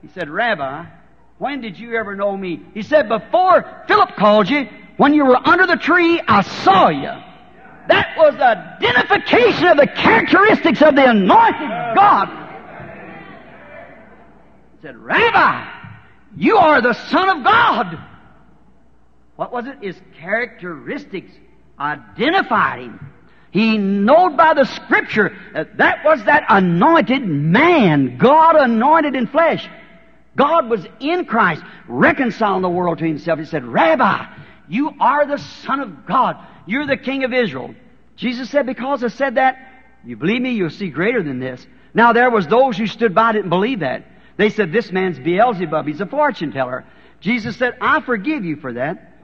He said, "Rabbi, when did you ever know me?" He said, "Before Philip called you, when you were under the tree, I saw you." That was the identification of the characteristics of the anointed God. He said, "Rabbi, you are the Son of God." What was it? His characteristics identified him. He knowed by the Scripture that that was that anointed man, God anointed in flesh. God was in Christ, reconciling the world to himself. He said, "Rabbi, you are the Son of God. You're the King of Israel." Jesus said, because I said that, you believe me, you'll see greater than this. Now there was those who stood by didn't believe that. They said, this man's Beelzebub, he's a fortune teller. Jesus said, I forgive you for that.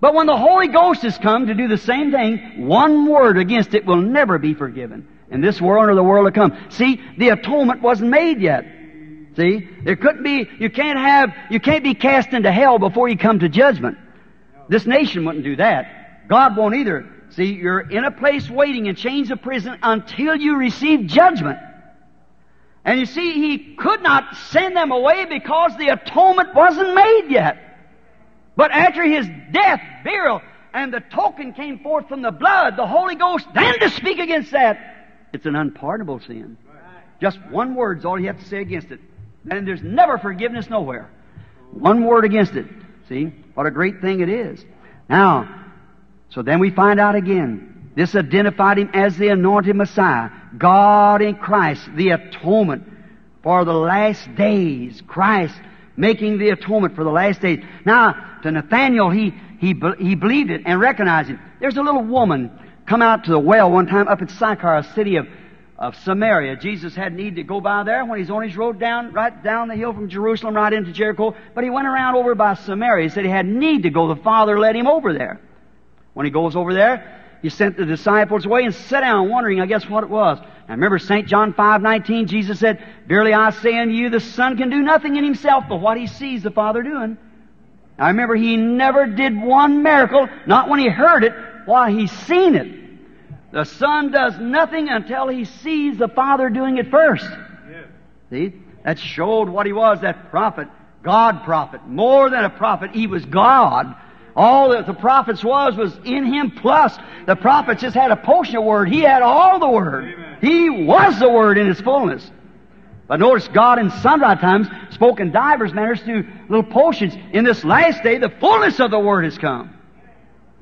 But when the Holy Ghost has come to do the same thing, one word against it will never be forgiven in this world or the world to come. See, the atonement wasn't made yet. See, there couldn't be, you can't have, you can't be cast into hell before you come to judgment. This nation wouldn't do that. God won't either. See, you're in a place waiting in chains of prison until you receive judgment. And you see, He could not send them away because the atonement wasn't made yet. But after His death, burial, and the token came forth from the blood, the Holy Ghost, then to speak against that, it's an unpardonable sin. Just one word's all you have to say against it. And there's never forgiveness nowhere. One word against it. See, what a great thing it is. Now, so then we find out again, this identified Him as the anointed Messiah, God in Christ, the atonement for the last days. Christ making the atonement for the last days. Now, to Nathaniel, he, he, he believed it and recognized it. There's a little woman come out to the well one time up at Sychar, a city of of Samaria. Jesus had need to go by there when He's on His road down, right down the hill from Jerusalem, right into Jericho. But He went around over by Samaria. He said He had need to go. The Father led Him over there. When He goes over there, He sent the disciples away and sat down wondering, I guess, what it was. Now remember Saint John five nineteen, Jesus said, verily I say unto you, the Son can do nothing in Himself but what He sees the Father doing. Now remember, He never did one miracle, not when He heard it, while He's seen it. The Son does nothing until He sees the Father doing it first. Yeah. See? That showed what He was, that prophet, God prophet. More than a prophet, He was God. All that the prophets was, was in Him plus. The prophets just had a portion of Word. He had all the Word. Amen. He was the Word in His fullness. But notice, God in sundry times spoke in divers manners through little portions. In this last day, the fullness of the Word has come.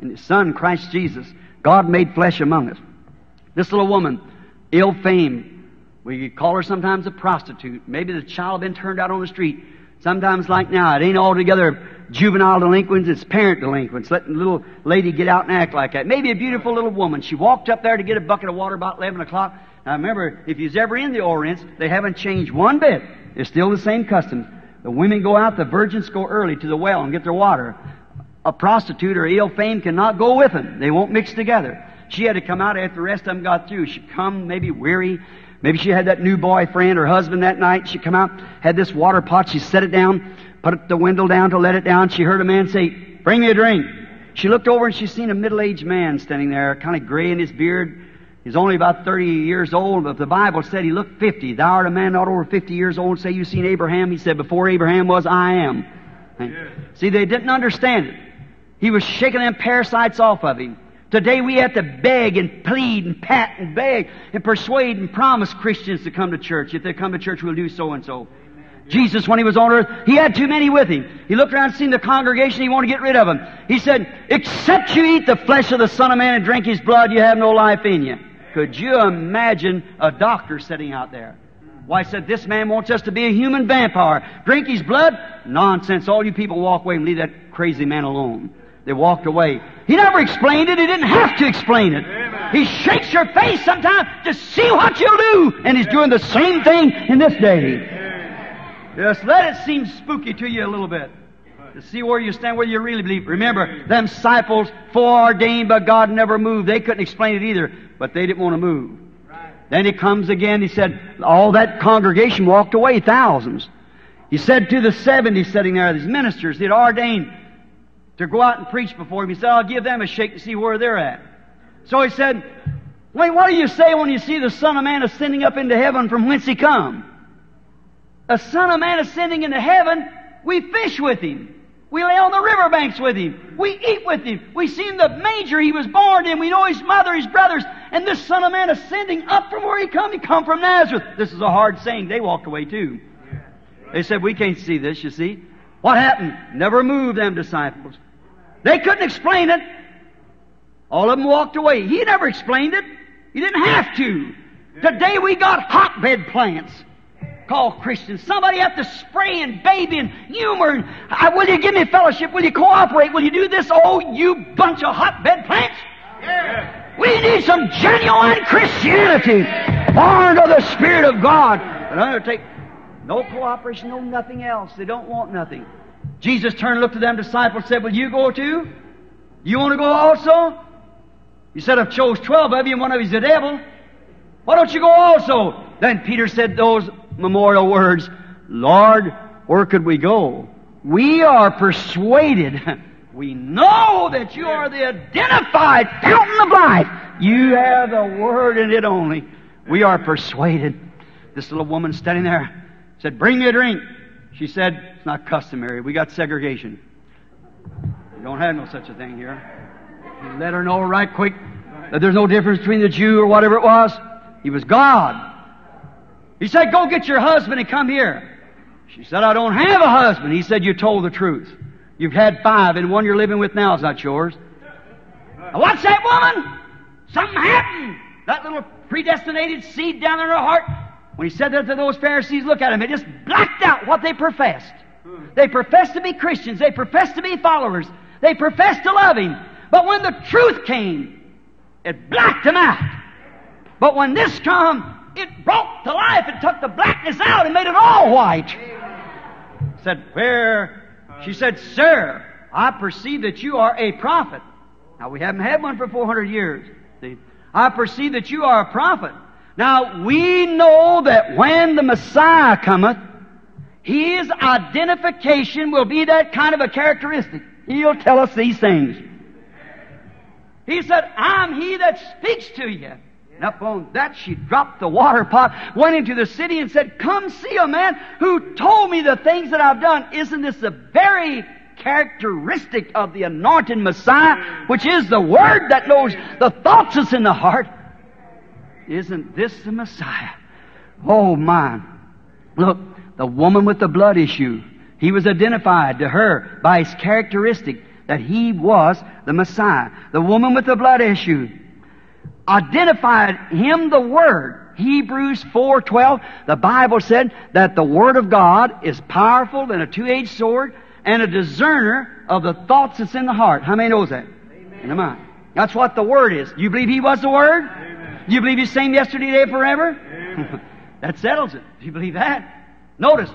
In His Son, Christ Jesus, God made flesh among us. This little woman, ill-famed, we call her sometimes a prostitute. Maybe the child been turned out on the street. Sometimes like now, it ain't altogether juvenile delinquents, it's parent delinquents, letting the little lady get out and act like that. Maybe a beautiful little woman. She walked up there to get a bucket of water about eleven o'clock. Now remember, if you're ever in the Orient, they haven't changed one bit. It's still the same customs. The women go out, the virgins go early to the well and get their water. A prostitute or ill-famed cannot go with them. They won't mix together. She had to come out after the rest of them got through. She'd come maybe weary. Maybe she had that new boyfriend or husband that night. She'd come out, had this water pot. She set it down, put the window down to let it down. She heard a man say, bring me a drink. She looked over and she seen a middle-aged man standing there, kind of gray in his beard. He's only about thirty years old, but the Bible said he looked fifty. Thou art a man not over fifty years old. Say, you seen Abraham? He said, before Abraham was, I am. Yeah. See, they didn't understand it. He was shaking them parasites off of him. Today we have to beg and plead and pat and beg and persuade and promise Christians to come to church. If they come to church, we'll do so and so. Jesus, when He was on earth, He had too many with Him. He looked around and seen the congregation. He wanted to get rid of them. He said, except you eat the flesh of the Son of Man and drink His blood, you have no life in you. Could you imagine a doctor sitting out there? Why, I said, this man wants us to be a human vampire. Drink His blood? Nonsense. All you people walk away and leave that crazy man alone. They walked away. He never explained it. He didn't have to explain it. Amen. He shakes your face sometimes to see what you'll do. And He's doing the same thing in this day. Amen. Just let it seem spooky to you a little bit. To see where you stand, whether you really believe. Remember, them disciples foreordained by God never moved. They couldn't explain it either, but they didn't want to move. Right. Then He comes again. He said, all that congregation walked away, thousands. He said to the seventy sitting there, these ministers that ordained to go out and preach before Him. He said, I'll give them a shake to see where they're at. So He said, wait, what do you say when you see the Son of Man ascending up into heaven from whence He come? A Son of Man ascending into heaven, we fish with Him. We lay on the riverbanks with Him. We eat with Him. We see Him the manger He was born in. We know His mother, His brothers. And this Son of Man ascending up from where He come. He come from Nazareth. This is a hard saying. They walked away too. They said, we can't see this, you see. What happened? Never moved them disciples. They couldn't explain it. All of them walked away. He never explained it. He didn't have to. Today we got hotbed plants called Christians. Somebody have to spray and baby and humor and, uh, will you give me fellowship? Will you cooperate? Will you do this? Oh, you bunch of hotbed plants. Yeah. We need some genuine Christianity, born of the Spirit of God. But undertake no cooperation, no nothing else. They don't want nothing. Jesus turned and looked at them disciples and said, will you go too? You want to go also? He said, I've chose twelve of you, and one of you is the devil. Why don't you go also? Then Peter said those memorial words, Lord, where could we go? We are persuaded. We know that you are the identified fountain of life. You have the Word in it only. We are persuaded. This little woman standing there said, bring me a drink. She said, it's not customary. We got segregation. We don't have no such a thing here. He let her know right quick that there's no difference between the Jew or whatever it was. He was God. He said, go get your husband and come here. She said, I don't have a husband. He said, you told the truth. You've had five, and one you're living with now is not yours. Now what's that, woman? Something happened. That little predestinated seed down in her heart. When he said that to those Pharisees, look at him. It just blacked out what they professed. They professed to be Christians. They professed to be followers. They professed to love him. But when the truth came, it blacked them out. But when this come, it brought to life and took the blackness out and made it all white. Said, where? She said, sir, I perceive that you are a prophet. Now, we haven't had one for four hundred years. See? I perceive that you are a prophet. Now, we know that when the Messiah cometh, his identification will be that kind of a characteristic. He'll tell us these things. He said, I'm he that speaks to you. And upon that she dropped the water pot, went into the city and said, come see a man who told me the things that I've done. Isn't this the very characteristic of the anointed Messiah, which is the Word that knows the thoughts that's in the heart? Isn't this the Messiah? Oh, my. Look, the woman with the blood issue, he was identified to her by his characteristic that he was the Messiah. The woman with the blood issue identified him the Word. Hebrews four twelve, the Bible said that the Word of God is powerful than a two-edged sword and a discerner of the thoughts that's in the heart. How many knows that? Amen. In the mind. That's what the Word is. You believe he was the Word? Amen. You believe he's the same yesterday, today, forever? That settles it. Do you believe that? Notice,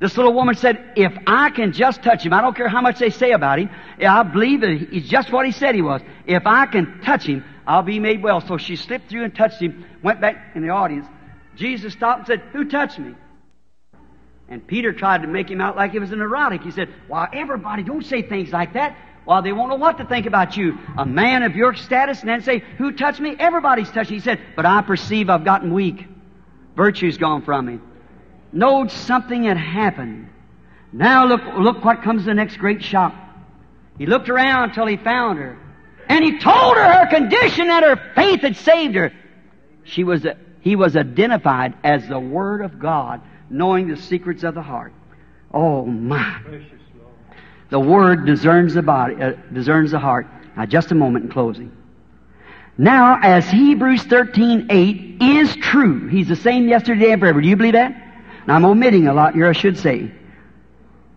this little woman said, if I can just touch him, I don't care how much they say about him, I believe that he's just what he said he was. If I can touch him, I'll be made well. So she slipped through and touched him, went back in the audience. Jesus stopped and said, who touched me? And Peter tried to make him out like he was a neurotic. He said, why, everybody, don't say things like that. Why, they won't know what to think about you. A man of your status, and then say, who touched me? Everybody's touched me. He said, but I perceive I've gotten weak. Virtue's gone from me. Knowed something had happened. Now look, look what comes the next great shock. He looked around till he found her. And he told her her condition and her faith had saved her. She was, he was identified as the Word of God, knowing the secrets of the heart. Oh, my. The Word discerns the body, uh, discerns the heart. Now, just a moment in closing. Now, as Hebrews thirteen eight is true, he's the same yesterday and forever. Do you believe that? Now, I'm omitting a lot here, I should say.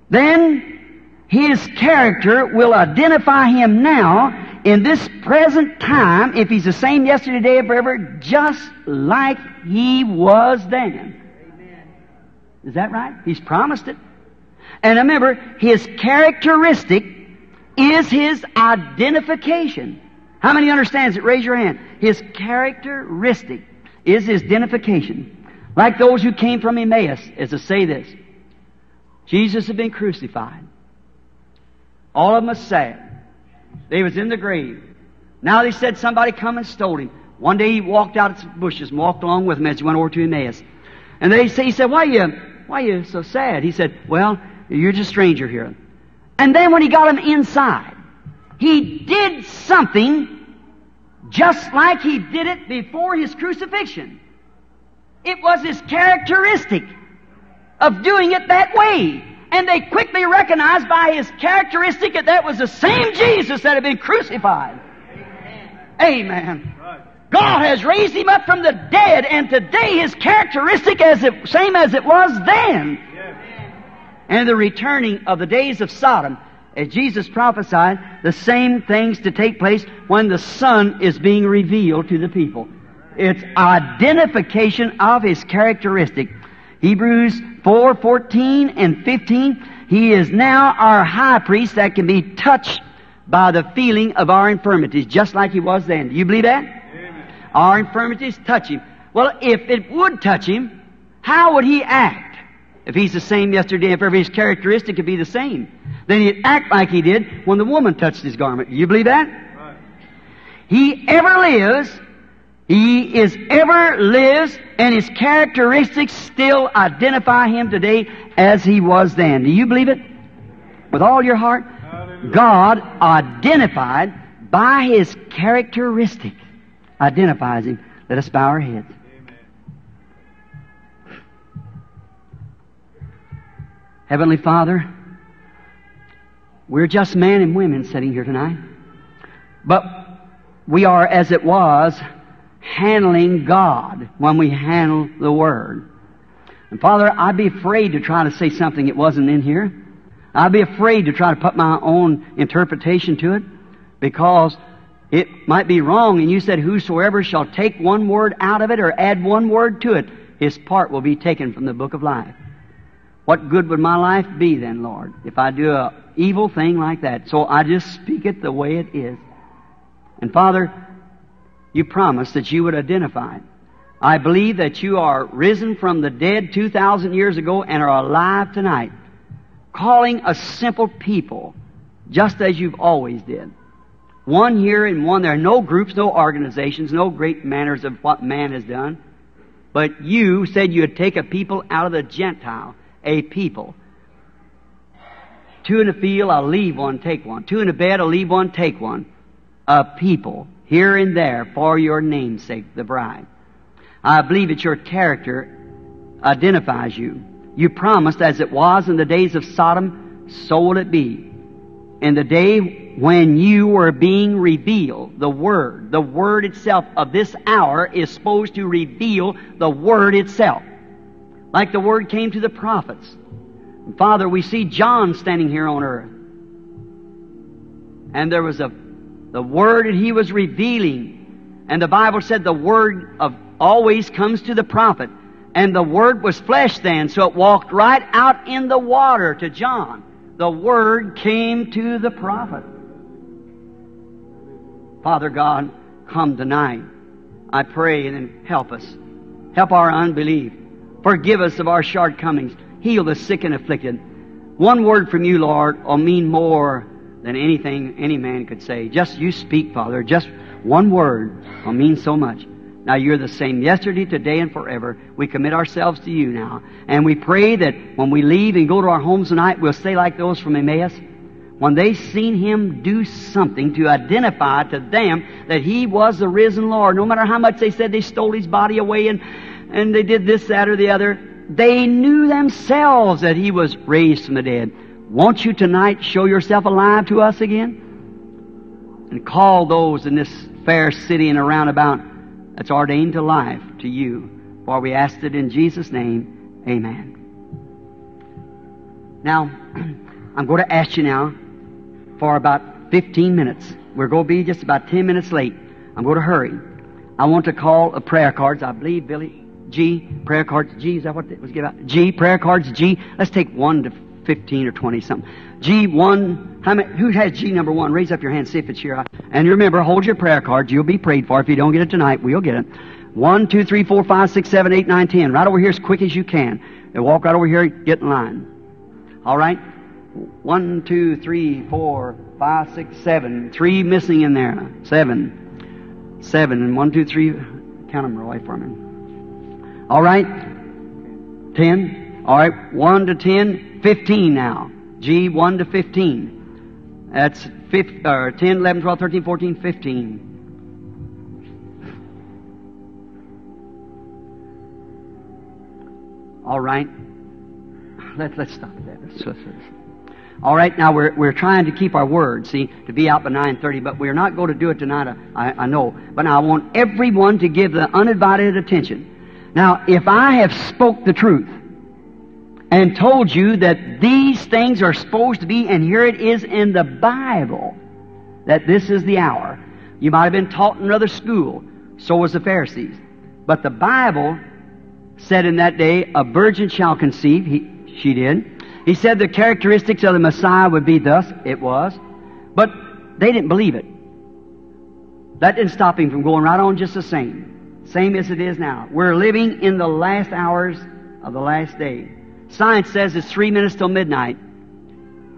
Then his character will identify him now in this present time, if he's the same yesterday, today, and forever, just like he was then. Amen. Is that right? He's promised it. And remember, his characteristic is his identification. How many understands it? Raise your hand. His characteristic is his identification. Like those who came from Emmaus, as to say this, Jesus had been crucified. All of them are sad. They was in the grave. Now they said somebody come and stole him. One day he walked out of the bushes and walked along with them as he went over to Emmaus. And they say, he said, why are you, why are you so sad? He said, well, you're just a stranger here. And then when he got him inside, he did something just like he did it before his crucifixion. It was his characteristic of doing it that way. And they quickly recognized by his characteristic that that was the same Jesus that had been crucified. Amen. Amen. Right. God has raised him up from the dead, and today his characteristic is the same as it was then. Yes. And the returning of the days of Sodom, as Jesus prophesied, the same things to take place when the Son is being revealed to the people. It's identification of His characteristic. Hebrews four, fourteen and fifteen, He is now our high priest that can be touched by the feeling of our infirmities, just like He was then. Do you believe that? Amen. Our infirmities touch Him. Well, if it would touch Him, how would He act? If He's the same yesterday, if every His characteristic could be the same, then He'd act like He did when the woman touched His garment. Do you believe that? Right. He ever lives. He is ever lives, and His characteristics still identify Him today as He was then. Do you believe it? With all your heart, hallelujah. God, identified by His characteristic, identifies Him. Let us bow our heads. Amen. Heavenly Father, we're just men and women sitting here tonight, but we are, as it was, handling God when we handle the Word. And Father, I'd be afraid to try to say something that wasn't in here. I'd be afraid to try to put my own interpretation to it, because it might be wrong. And You said, whosoever shall take one word out of it or add one word to it, his part will be taken from the book of life. What good would my life be then, Lord, if I do an evil thing like that? So I just speak it the way it is. And Father, You promised that You would identify it. I believe that You are risen from the dead two thousand years ago and are alive tonight, calling a simple people, just as You've always did. One here and one there. No groups, no organizations, no great manners of what man has done. But You said You would take a people out of the Gentile, a people. Two in a field, I'll leave one, take one. Two in a bed, I'll leave one, take one. A people. Here and there, for Your name's sake, the bride. I believe that Your character identifies You. You promised, as it was in the days of Sodom, so will it be. In the day when You were being revealed, the Word, the Word itself of this hour is supposed to reveal the Word itself, like the Word came to the prophets. And Father, we see John standing here on earth. And there was a The Word that he was revealing. And the Bible said the Word of always comes to the prophet. And the Word was flesh then, so it walked right out in the water to John. The Word came to the prophet. Father God, come tonight. I pray, and then help us. Help our unbelief. Forgive us of our shortcomings. Heal the sick and afflicted. One word from You, Lord, will mean more than anything any man could say. Just You speak, Father. Just one word will mean so much. Now You're the same yesterday, today, and forever. We commit ourselves to You now. And we pray that when we leave and go to our homes tonight, we'll stay like those from Emmaus. When they seen Him do something to identify to them that He was the risen Lord, no matter how much they said they stole His body away and, and they did this, that, or the other, they knew themselves that He was raised from the dead. Won't You tonight show Yourself alive to us again? And call those in this fair city and around about that's ordained to life to You. For we ask it in Jesus' name. Amen. Now, I'm going to ask you now for about fifteen minutes. We're going to be just about ten minutes late. I'm going to hurry. I want to call a prayer cards. I believe, Billy, G, prayer cards, G, is that what it was given out? G, prayer cards, G. Let's take one to fifteen or twenty something. G one, how many, who has G number one? Raise up your hand, see if it's here. And remember, hold your prayer cards. You'll be prayed for. If you don't get it tonight, we'll get it. one, two, three, four, five, six, seven, eight, nine, ten. Right over here as quick as you can. And walk right over here, get in line. All right? one, two, three, four, five, six, seven. Three missing in there. Seven. Seven. And one, two, three. Count them, Roy, for me. All right? Ten. All right, one to ten. fifteen now. G, one to fifteen. That's fifteen, or ten, eleven, twelve, thirteen, fourteen, fifteen. All right. Let, let's stop at that. Let's, let's, let's. All right, now we're, we're trying to keep our word, see, to be out by nine thirty, but we're not going to do it tonight, I, I know. But now I want everyone to give the uninvited attention. Now, if I have spoke the truth, and told you that these things are supposed to be, and here it is in the Bible, that this is the hour. You might have been taught in another school. So was the Pharisees. But the Bible said in that day, a virgin shall conceive. He, she did. He said the characteristics of the Messiah would be thus. It was. But they didn't believe it. That didn't stop him from going right on just the same. Same as it is now. We're living in the last hours of the last day. Science says it's three minutes till midnight.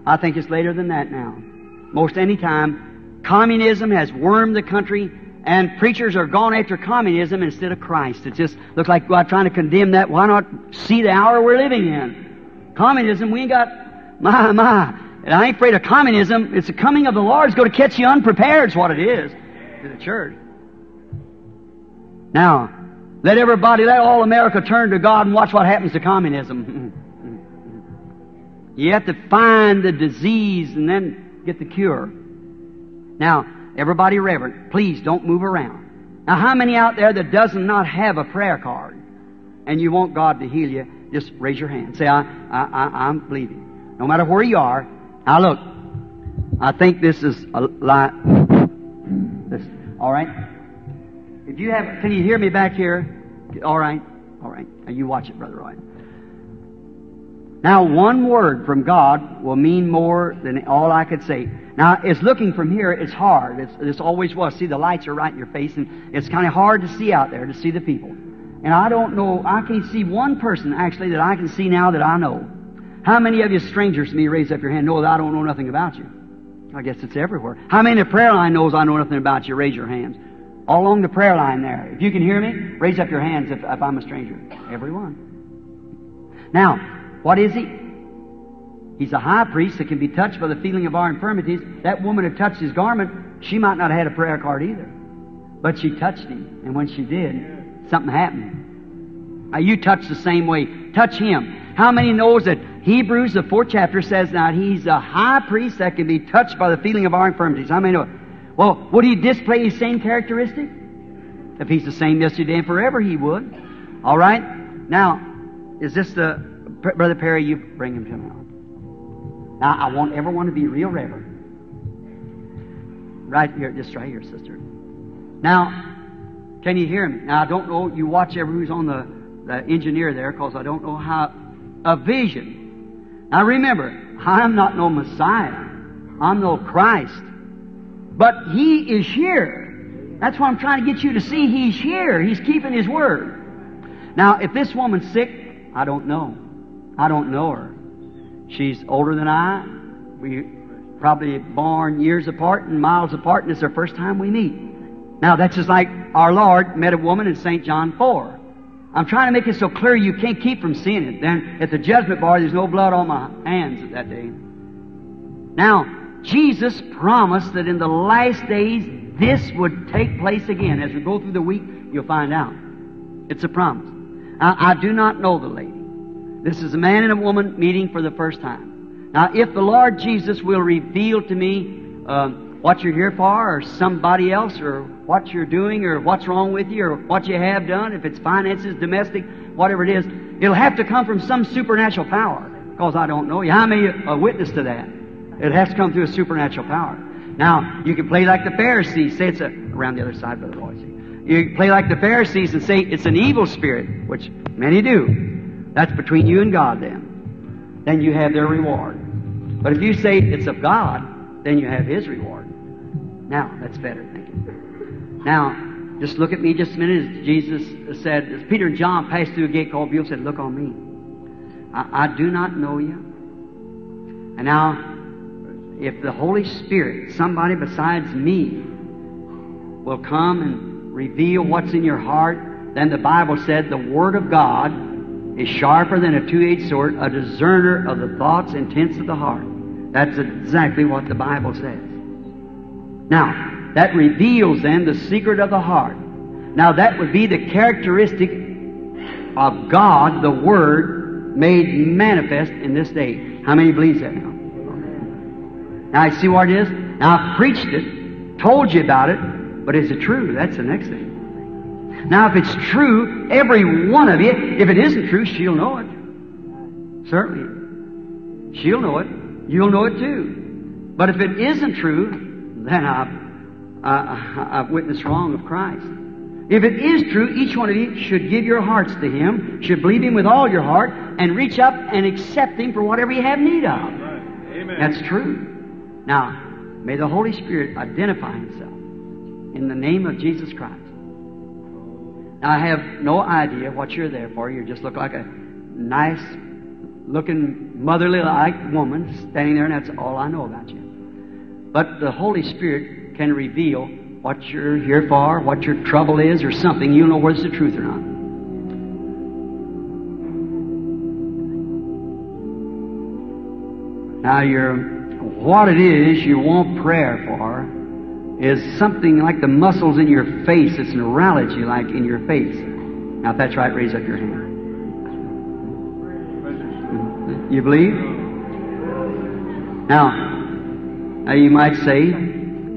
I think it's later than that now. Most any time. Communism has wormed the country, and preachers are gone after communism instead of Christ. It just looks like God trying to condemn that. Why not see the hour we're living in? Communism, we ain't got... My, my. And I ain't afraid of communism. It's the coming of the Lord. It's going to catch you unprepared is what it is to the church. Now, let everybody, let all America turn to God and watch what happens to communism. You have to find the disease and then get the cure. Now, everybody reverent, please don't move around. Now, how many out there that does not have a prayer card and you want God to heal you, just raise your hand. Say, I, I, I, I'm believing. No matter where you are. Now, look, I think this is a lie. This, all right? If you have, can you hear me back here? All right, all right. You watch it, Brother Roy. Now, one word from God will mean more than all I could say. Now, it's looking from here, it's hard. It's, it's always was. See, the lights are right in your face, and it's kind of hard to see out there, to see the people. And I don't know, I can't see one person, actually, that I can see now that I know. How many of you strangers to me, raise up your hand, know that I don't know nothing about you? I guess it's everywhere. How many in the prayer line knows I know nothing about you? Raise your hands. All along the prayer line there. If you can hear me, raise up your hands if, if I'm a stranger. Everyone. Now, what is he? He's a high priest that can be touched by the feeling of our infirmities. That woman who touched his garment, she might not have had a prayer card either. But she touched him. And when she did, something happened. Now, you touch the same way. Touch him. How many knows that Hebrews, the fourth chapter, says now he's a high priest that can be touched by the feeling of our infirmities. How many know it? Well, would he display his same characteristic? If he's the same yesterday and forever, he would. All right? Now, is this the... Brother Perry, you bring him to me. Now, I want everyone to be real reverent. Right here, just right here, sister. Now, can you hear me? Now, I don't know, you watch everyone who's on the, the engineer there, because I don't know how... A vision. Now, remember, I'm not no Messiah. I'm no Christ. But He is here. That's what I'm trying to get you to see. He's here. He's keeping His word. Now, if this woman's sick, I don't know. I don't know her. She's older than I. We probably born years apart and miles apart, and it's our first time we meet. Now, that's just like our Lord met a woman in Saint John four. I'm trying to make it so clear you can't keep from seeing it. Then, at the judgment bar, there's no blood on my hands that day. Now, Jesus promised that in the last days this would take place again. As we go through the week, you'll find out. It's a promise. Now, I do not know the lady. This is a man and a woman meeting for the first time. Now, if the Lord Jesus will reveal to me uh, what you're here for, or somebody else, or what you're doing, or what's wrong with you, or what you have done, if it's finances, domestic, whatever it is, it'll have to come from some supernatural power, because I don't know you. How many are witness to that? It has to come through a supernatural power. Now, you can play like the Pharisees. Say it's a, around the other side, Brother Royce. You can play like the Pharisees and say it's an evil spirit, which many do. That's between you and God then. Then you have their reward. But if you say it's of God, then you have His reward. Now, that's better thinking. Now, just look at me just a minute. As Jesus said, as Peter and John passed through a gate called Beautiful, said, look on me. I, I do not know you. And now, if the Holy Spirit, somebody besides me, will come and reveal what's in your heart, then the Bible said the Word of God is sharper than a two-edged sword, a discerner of the thoughts, intents of the heart. That's exactly what the Bible says. Now, that reveals then the secret of the heart. Now, that would be the characteristic of God, the Word, made manifest in this day. How many believes that now? Now, you see what it is? Now, I've preached it, told you about it, but is it true? That's the next thing. Now, if it's true, every one of you, if it isn't true, she'll know it. Certainly. She'll know it. You'll know it too. But if it isn't true, then I've, I, I've witnessed wrong of Christ. If it is true, each one of you should give your hearts to Him, should believe Him with all your heart, and reach up and accept Him for whatever you have need of. Right. Amen. That's true. Now, may the Holy Spirit identify Himself in the name of Jesus Christ. Now, I have no idea what you're there for. You just look like a nice-looking, motherly-like woman standing there, and that's all I know about you. But the Holy Spirit can reveal what you're here for, what your trouble is, or something. You'll know whether it's the truth or not. Now, you're... What it is you want prayer for is something like the muscles in your face. It's neurology like in your face. Now, if that's right, raise up your hand. You believe? Now, now you might say,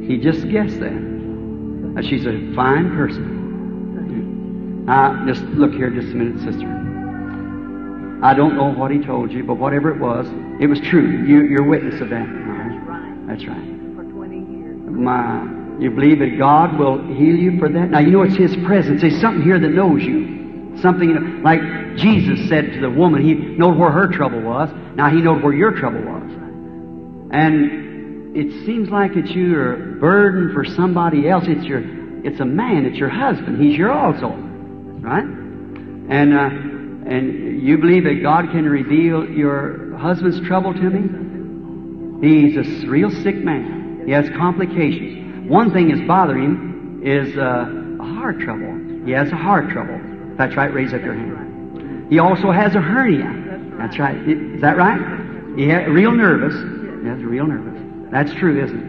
he just guessed that. Now, she's a fine person. Now, just look here just a minute, sister. I don't know what he told you, but whatever it was, it was true. You, you're witness of that. That's right. That's right. For twenty years. My, you believe that God will heal you for that? Now, you know it's His presence. There's something here that knows you. Something like Jesus said to the woman. He knew where her trouble was. Now, He knows where your trouble was. And it seems like it's your burden for somebody else. It's your, it's a man. It's your husband. He's your also. Right? And... Uh, And you believe that God can reveal your husband's trouble to him? He's a real sick man. He has complications. One thing is bothering him is uh, a heart trouble. He has a heart trouble. That's right. Raise up your hand. He also has a hernia. That's right. Is that right? He had real nervous. Yes, real nervous. That's true, isn't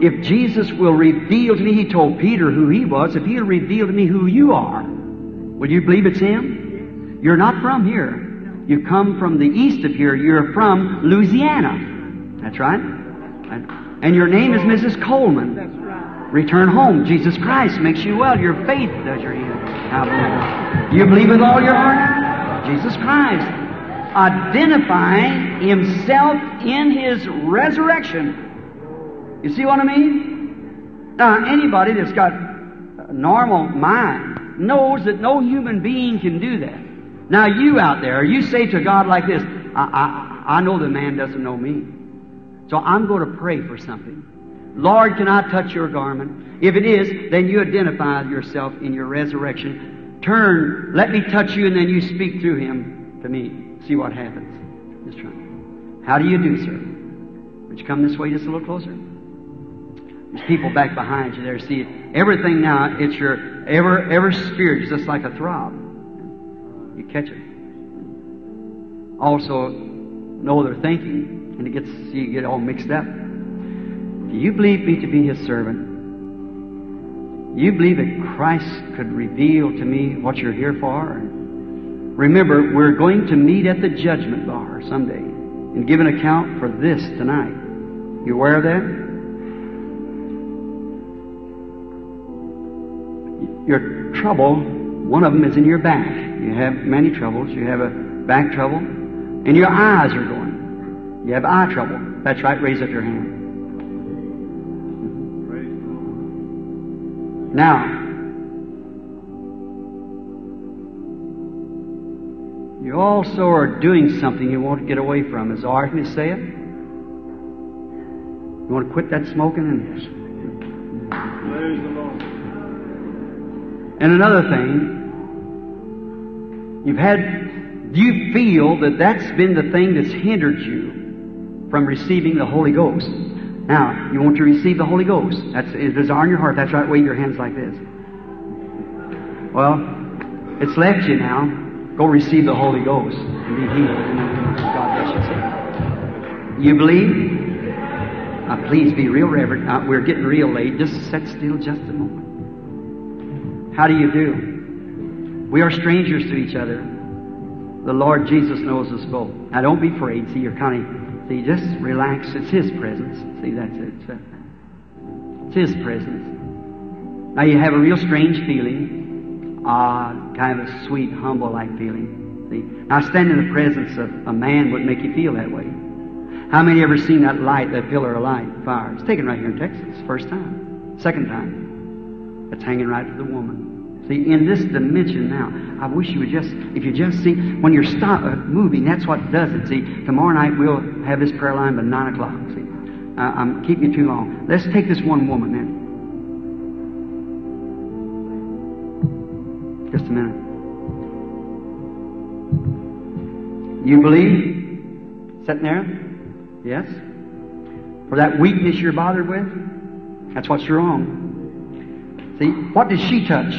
it? If Jesus will reveal to me, He told Peter who He was. If He'll reveal to me who you are, will you believe it's Him? You're not from here. You come from the east of here. You're from Louisiana. That's right. And your name is Missus Coleman. Return home. Jesus Christ makes you well. Your faith does your healing. You believe with all your heart? Jesus Christ, identifying Himself in His resurrection. You see what I mean? Now, anybody that's got a normal mind knows that no human being can do that. Now, you out there, you say to God like this, I, I, I know the man doesn't know me, so I'm going to pray for something. Lord, can I touch your garment? If it is, then you identify yourself in your resurrection. Turn, let me touch you, and then you speak through him to me. See what happens. Just try. How do you do, sir? Would you come this way just a little closer? There's people back behind you there. See, everything now, it's your ever, ever spirit is just like a throb. You catch it. Also, know they're thinking, and it gets you get all mixed up. Do you believe me to be His servant? You believe that Christ could reveal to me what you're here for? Remember, we're going to meet at the judgment bar someday and give an account for this tonight. You aware of that? Your trouble, one of them is in your back. You have many troubles. You have a back trouble. And your eyes are going. You have eye trouble. That's right. Raise up your hand. Now, you also are doing something you want to get away from. Is it all right for me to say it? You want to quit that smoking? And... Praise the Lord. And another thing, you've had, you feel that that's been the thing that's hindered you from receiving the Holy Ghost. Now, you want to receive the Holy Ghost. That's a desire in your heart. That's right. Wave your hands like this. Well, it's left you now. Go receive the Holy Ghost and be healed. God bless you. You believe? Now, please be real reverent. Now, we're getting real late. Just sit still just a moment. How do you do? We are strangers to each other. The Lord Jesus knows us both. Now, don't be afraid. See, you're kind of... See, just relax. It's His presence. See, that's it. It's, uh, it's His presence. Now, you have a real strange feeling. Ah, kind of a sweet, humble-like feeling. The, now, standing in the presence of a man would make you feel that way. How many ever seen that light, that pillar of light, fire? It's taken right here in Texas, first time. Second time. It's hanging right to the woman. See, in this dimension now, I wish you would just, if you just see, when you're stop, uh, moving, that's what does it. See, tomorrow night we'll have this prayer line by nine o'clock. See, uh, I'm keeping you too long. Let's take this one woman then. Just a minute. You believe? Sitting there? Yes? For that weakness you're bothered with? That's what's wrong. See, what did she touch?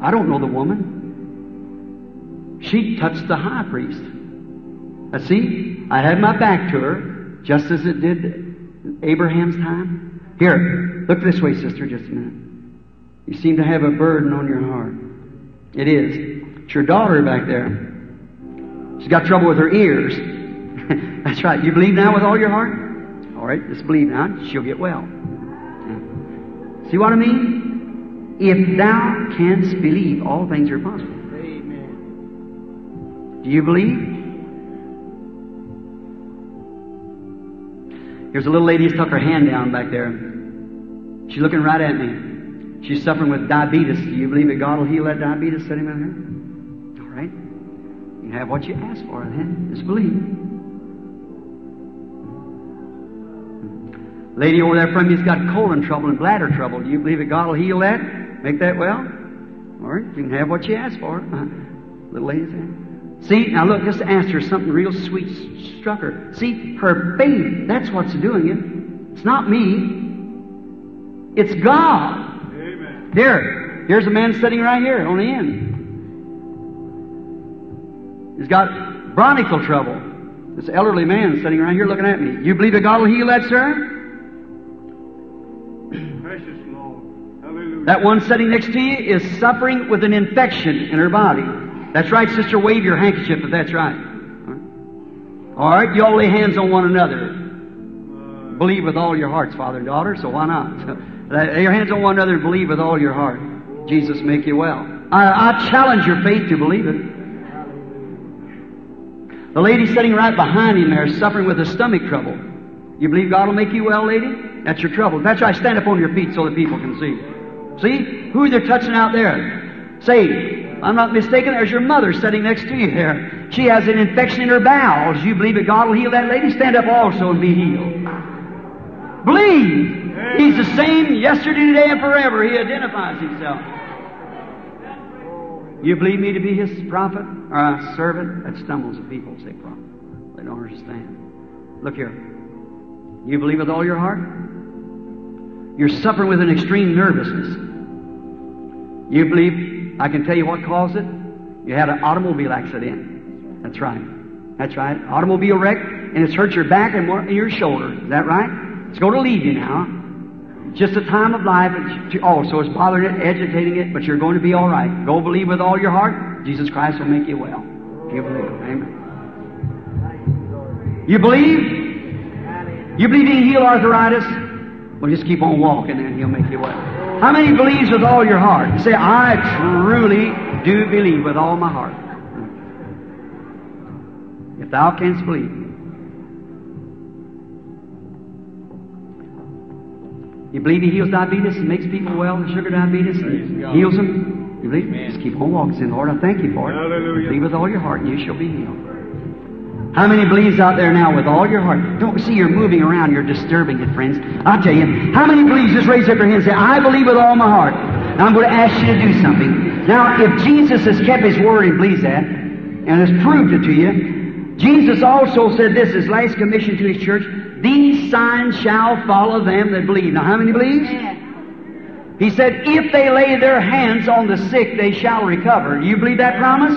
I don't know the woman. She touched the high priest. Now see, I had my back to her, just as it did Abraham's time. Here, look this way, sister, just a minute. You seem to have a burden on your heart. It is. It's your daughter back there. She's got trouble with her ears. That's right. You believe now with all your heart? All right, just believe now. She'll get well. Yeah. See what I mean? If thou canst believe, all things are possible. Amen. Do you believe? Here's a little lady who's tucked her hand down back there. She's looking right at me. She's suffering with diabetes. Do you believe that God will heal that diabetes? Set him in her. You have what you ask for, then. Just believe. Lady over there from you's got colon trouble and bladder trouble. Do you believe that God will heal that? Make that well? All right, you can have what you ask for. Uh, little lady there. See, now look, just ask her something real sweet struck her. See, her faith, that's what's doing it. It's not me. It's God. Amen. Here, here's a man sitting right here on the end. He's got bronchial trouble. This elderly man sitting right here looking at me. You believe that God will heal that, sir? Precious Lord. Hallelujah. That one sitting next to you is suffering with an infection in her body. That's right, sister. Wave your handkerchief if that's right. All right, you all lay hands on one another. Believe with all your hearts, father and daughter, so why not? Lay your hands on one another and believe with all your heart. Jesus, make you well. I, I challenge your faith to believe it. The lady sitting right behind him there is suffering with a stomach trouble. You believe God will make you well, lady? That's your trouble. That's right. Stand up on your feet so the people can see. See? Who they're touching out there? Say, I'm not mistaken, there's your mother sitting next to you there. She has an infection in her bowels. You believe that God will heal that lady? Stand up also and be healed. Believe. He's the same yesterday, today, and forever. He identifies himself. You believe me to be his prophet? Or a servant that stumbles at people, say, prophet. They don't understand. Look here. You believe with all your heart? You're suffering with an extreme nervousness. You believe, I can tell you what caused it? You had an automobile accident. That's right. That's right. Automobile wreck, and it's hurt your back and one, your shoulder. Is that right? It's going to leave you now. Just a time of life. Oh, so it's bothering it, agitating it, but you're going to be all right. Go believe with all your heart. Jesus Christ will make you well. You believe. Amen. You believe? You believe he can heal arthritis? Well, just keep on walking and he'll make you well. How many believes with all your heart? You say, I truly do believe with all my heart. If thou canst believe. You believe he heals diabetes and makes people well, sugar diabetes, and heals them? You believe? Amen. Just keep on walking. Say, Lord, I thank you for it. Hallelujah. Believe with all your heart and you shall be healed. How many believes out there now with all your heart? Don't see you're moving around. You're disturbing it, friends. I'll tell you. How many believes? Just raise up your hand and say, I believe with all my heart. Now I'm going to ask you to do something. Now, if Jesus has kept his word and believes that, and has proved it to you, Jesus also said this, his last commission to his church, these signs shall follow them that believe. Now, how many believes? He said, if they lay their hands on the sick, they shall recover. Do you believe that promise?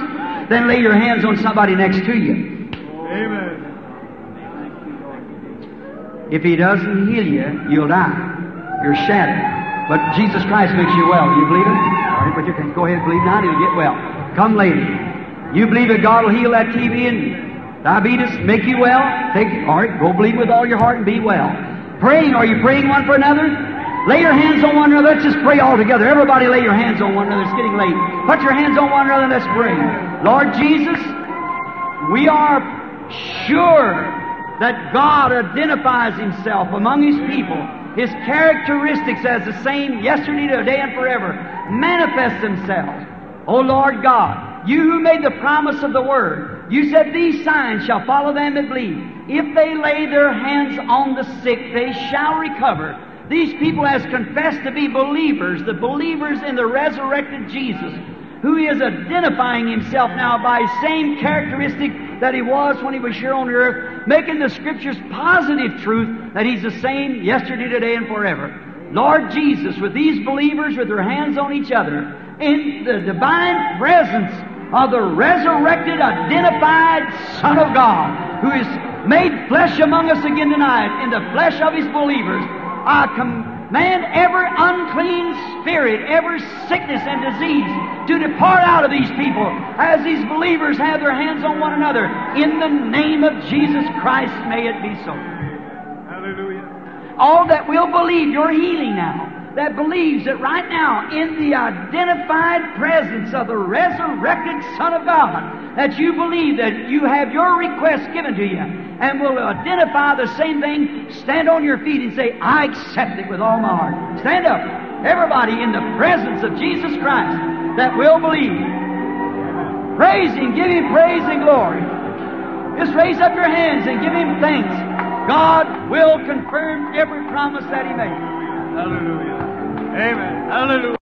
Then lay your hands on somebody next to you. Amen. If he doesn't heal you, you'll die. You're shattered. But Jesus Christ makes you well. Do you believe it? All right, but you can go ahead and believe now, and you'll get well. Come, lady. You believe that God will heal that T B in you? Diabetes, make you well. Take, all right, go believe with all your heart and be well. Praying, are you praying one for another? Lay your hands on one another. Let's just pray all together. Everybody lay your hands on one another. It's getting late. Put your hands on one another and let's pray. Lord Jesus, we are sure that God identifies Himself among His people. His characteristics as the same yesterday, today, and forever manifest themselves. O Lord God, You who made the promise of the Word, You said, "These signs shall follow them that believe. If they lay their hands on the sick, they shall recover." These people has confessed to be believers, the believers in the resurrected Jesus, who is identifying Himself now by His same characteristic that He was when He was here on the earth, making the Scriptures positive truth that He's the same yesterday, today, and forever. Lord Jesus, with these believers with their hands on each other, in the divine presence of the resurrected, identified Son of God, who is made flesh among us again tonight, in the flesh of His believers, I command every unclean spirit, every sickness and disease to depart out of these people as these believers have their hands on one another. In the name of Jesus Christ, may it be so. Hallelujah. All that will believe your healing now, that believes that right now in the identified presence of the resurrected Son of God, that you believe that you have your request given to you and will identify the same thing, stand on your feet and say, "I accept it with all my heart." Stand up, everybody, in the presence of Jesus Christ that will believe. Praise Him, give Him praise and glory. Just raise up your hands and give Him thanks. God will confirm every promise that He made. Hallelujah. Amen. Hallelujah.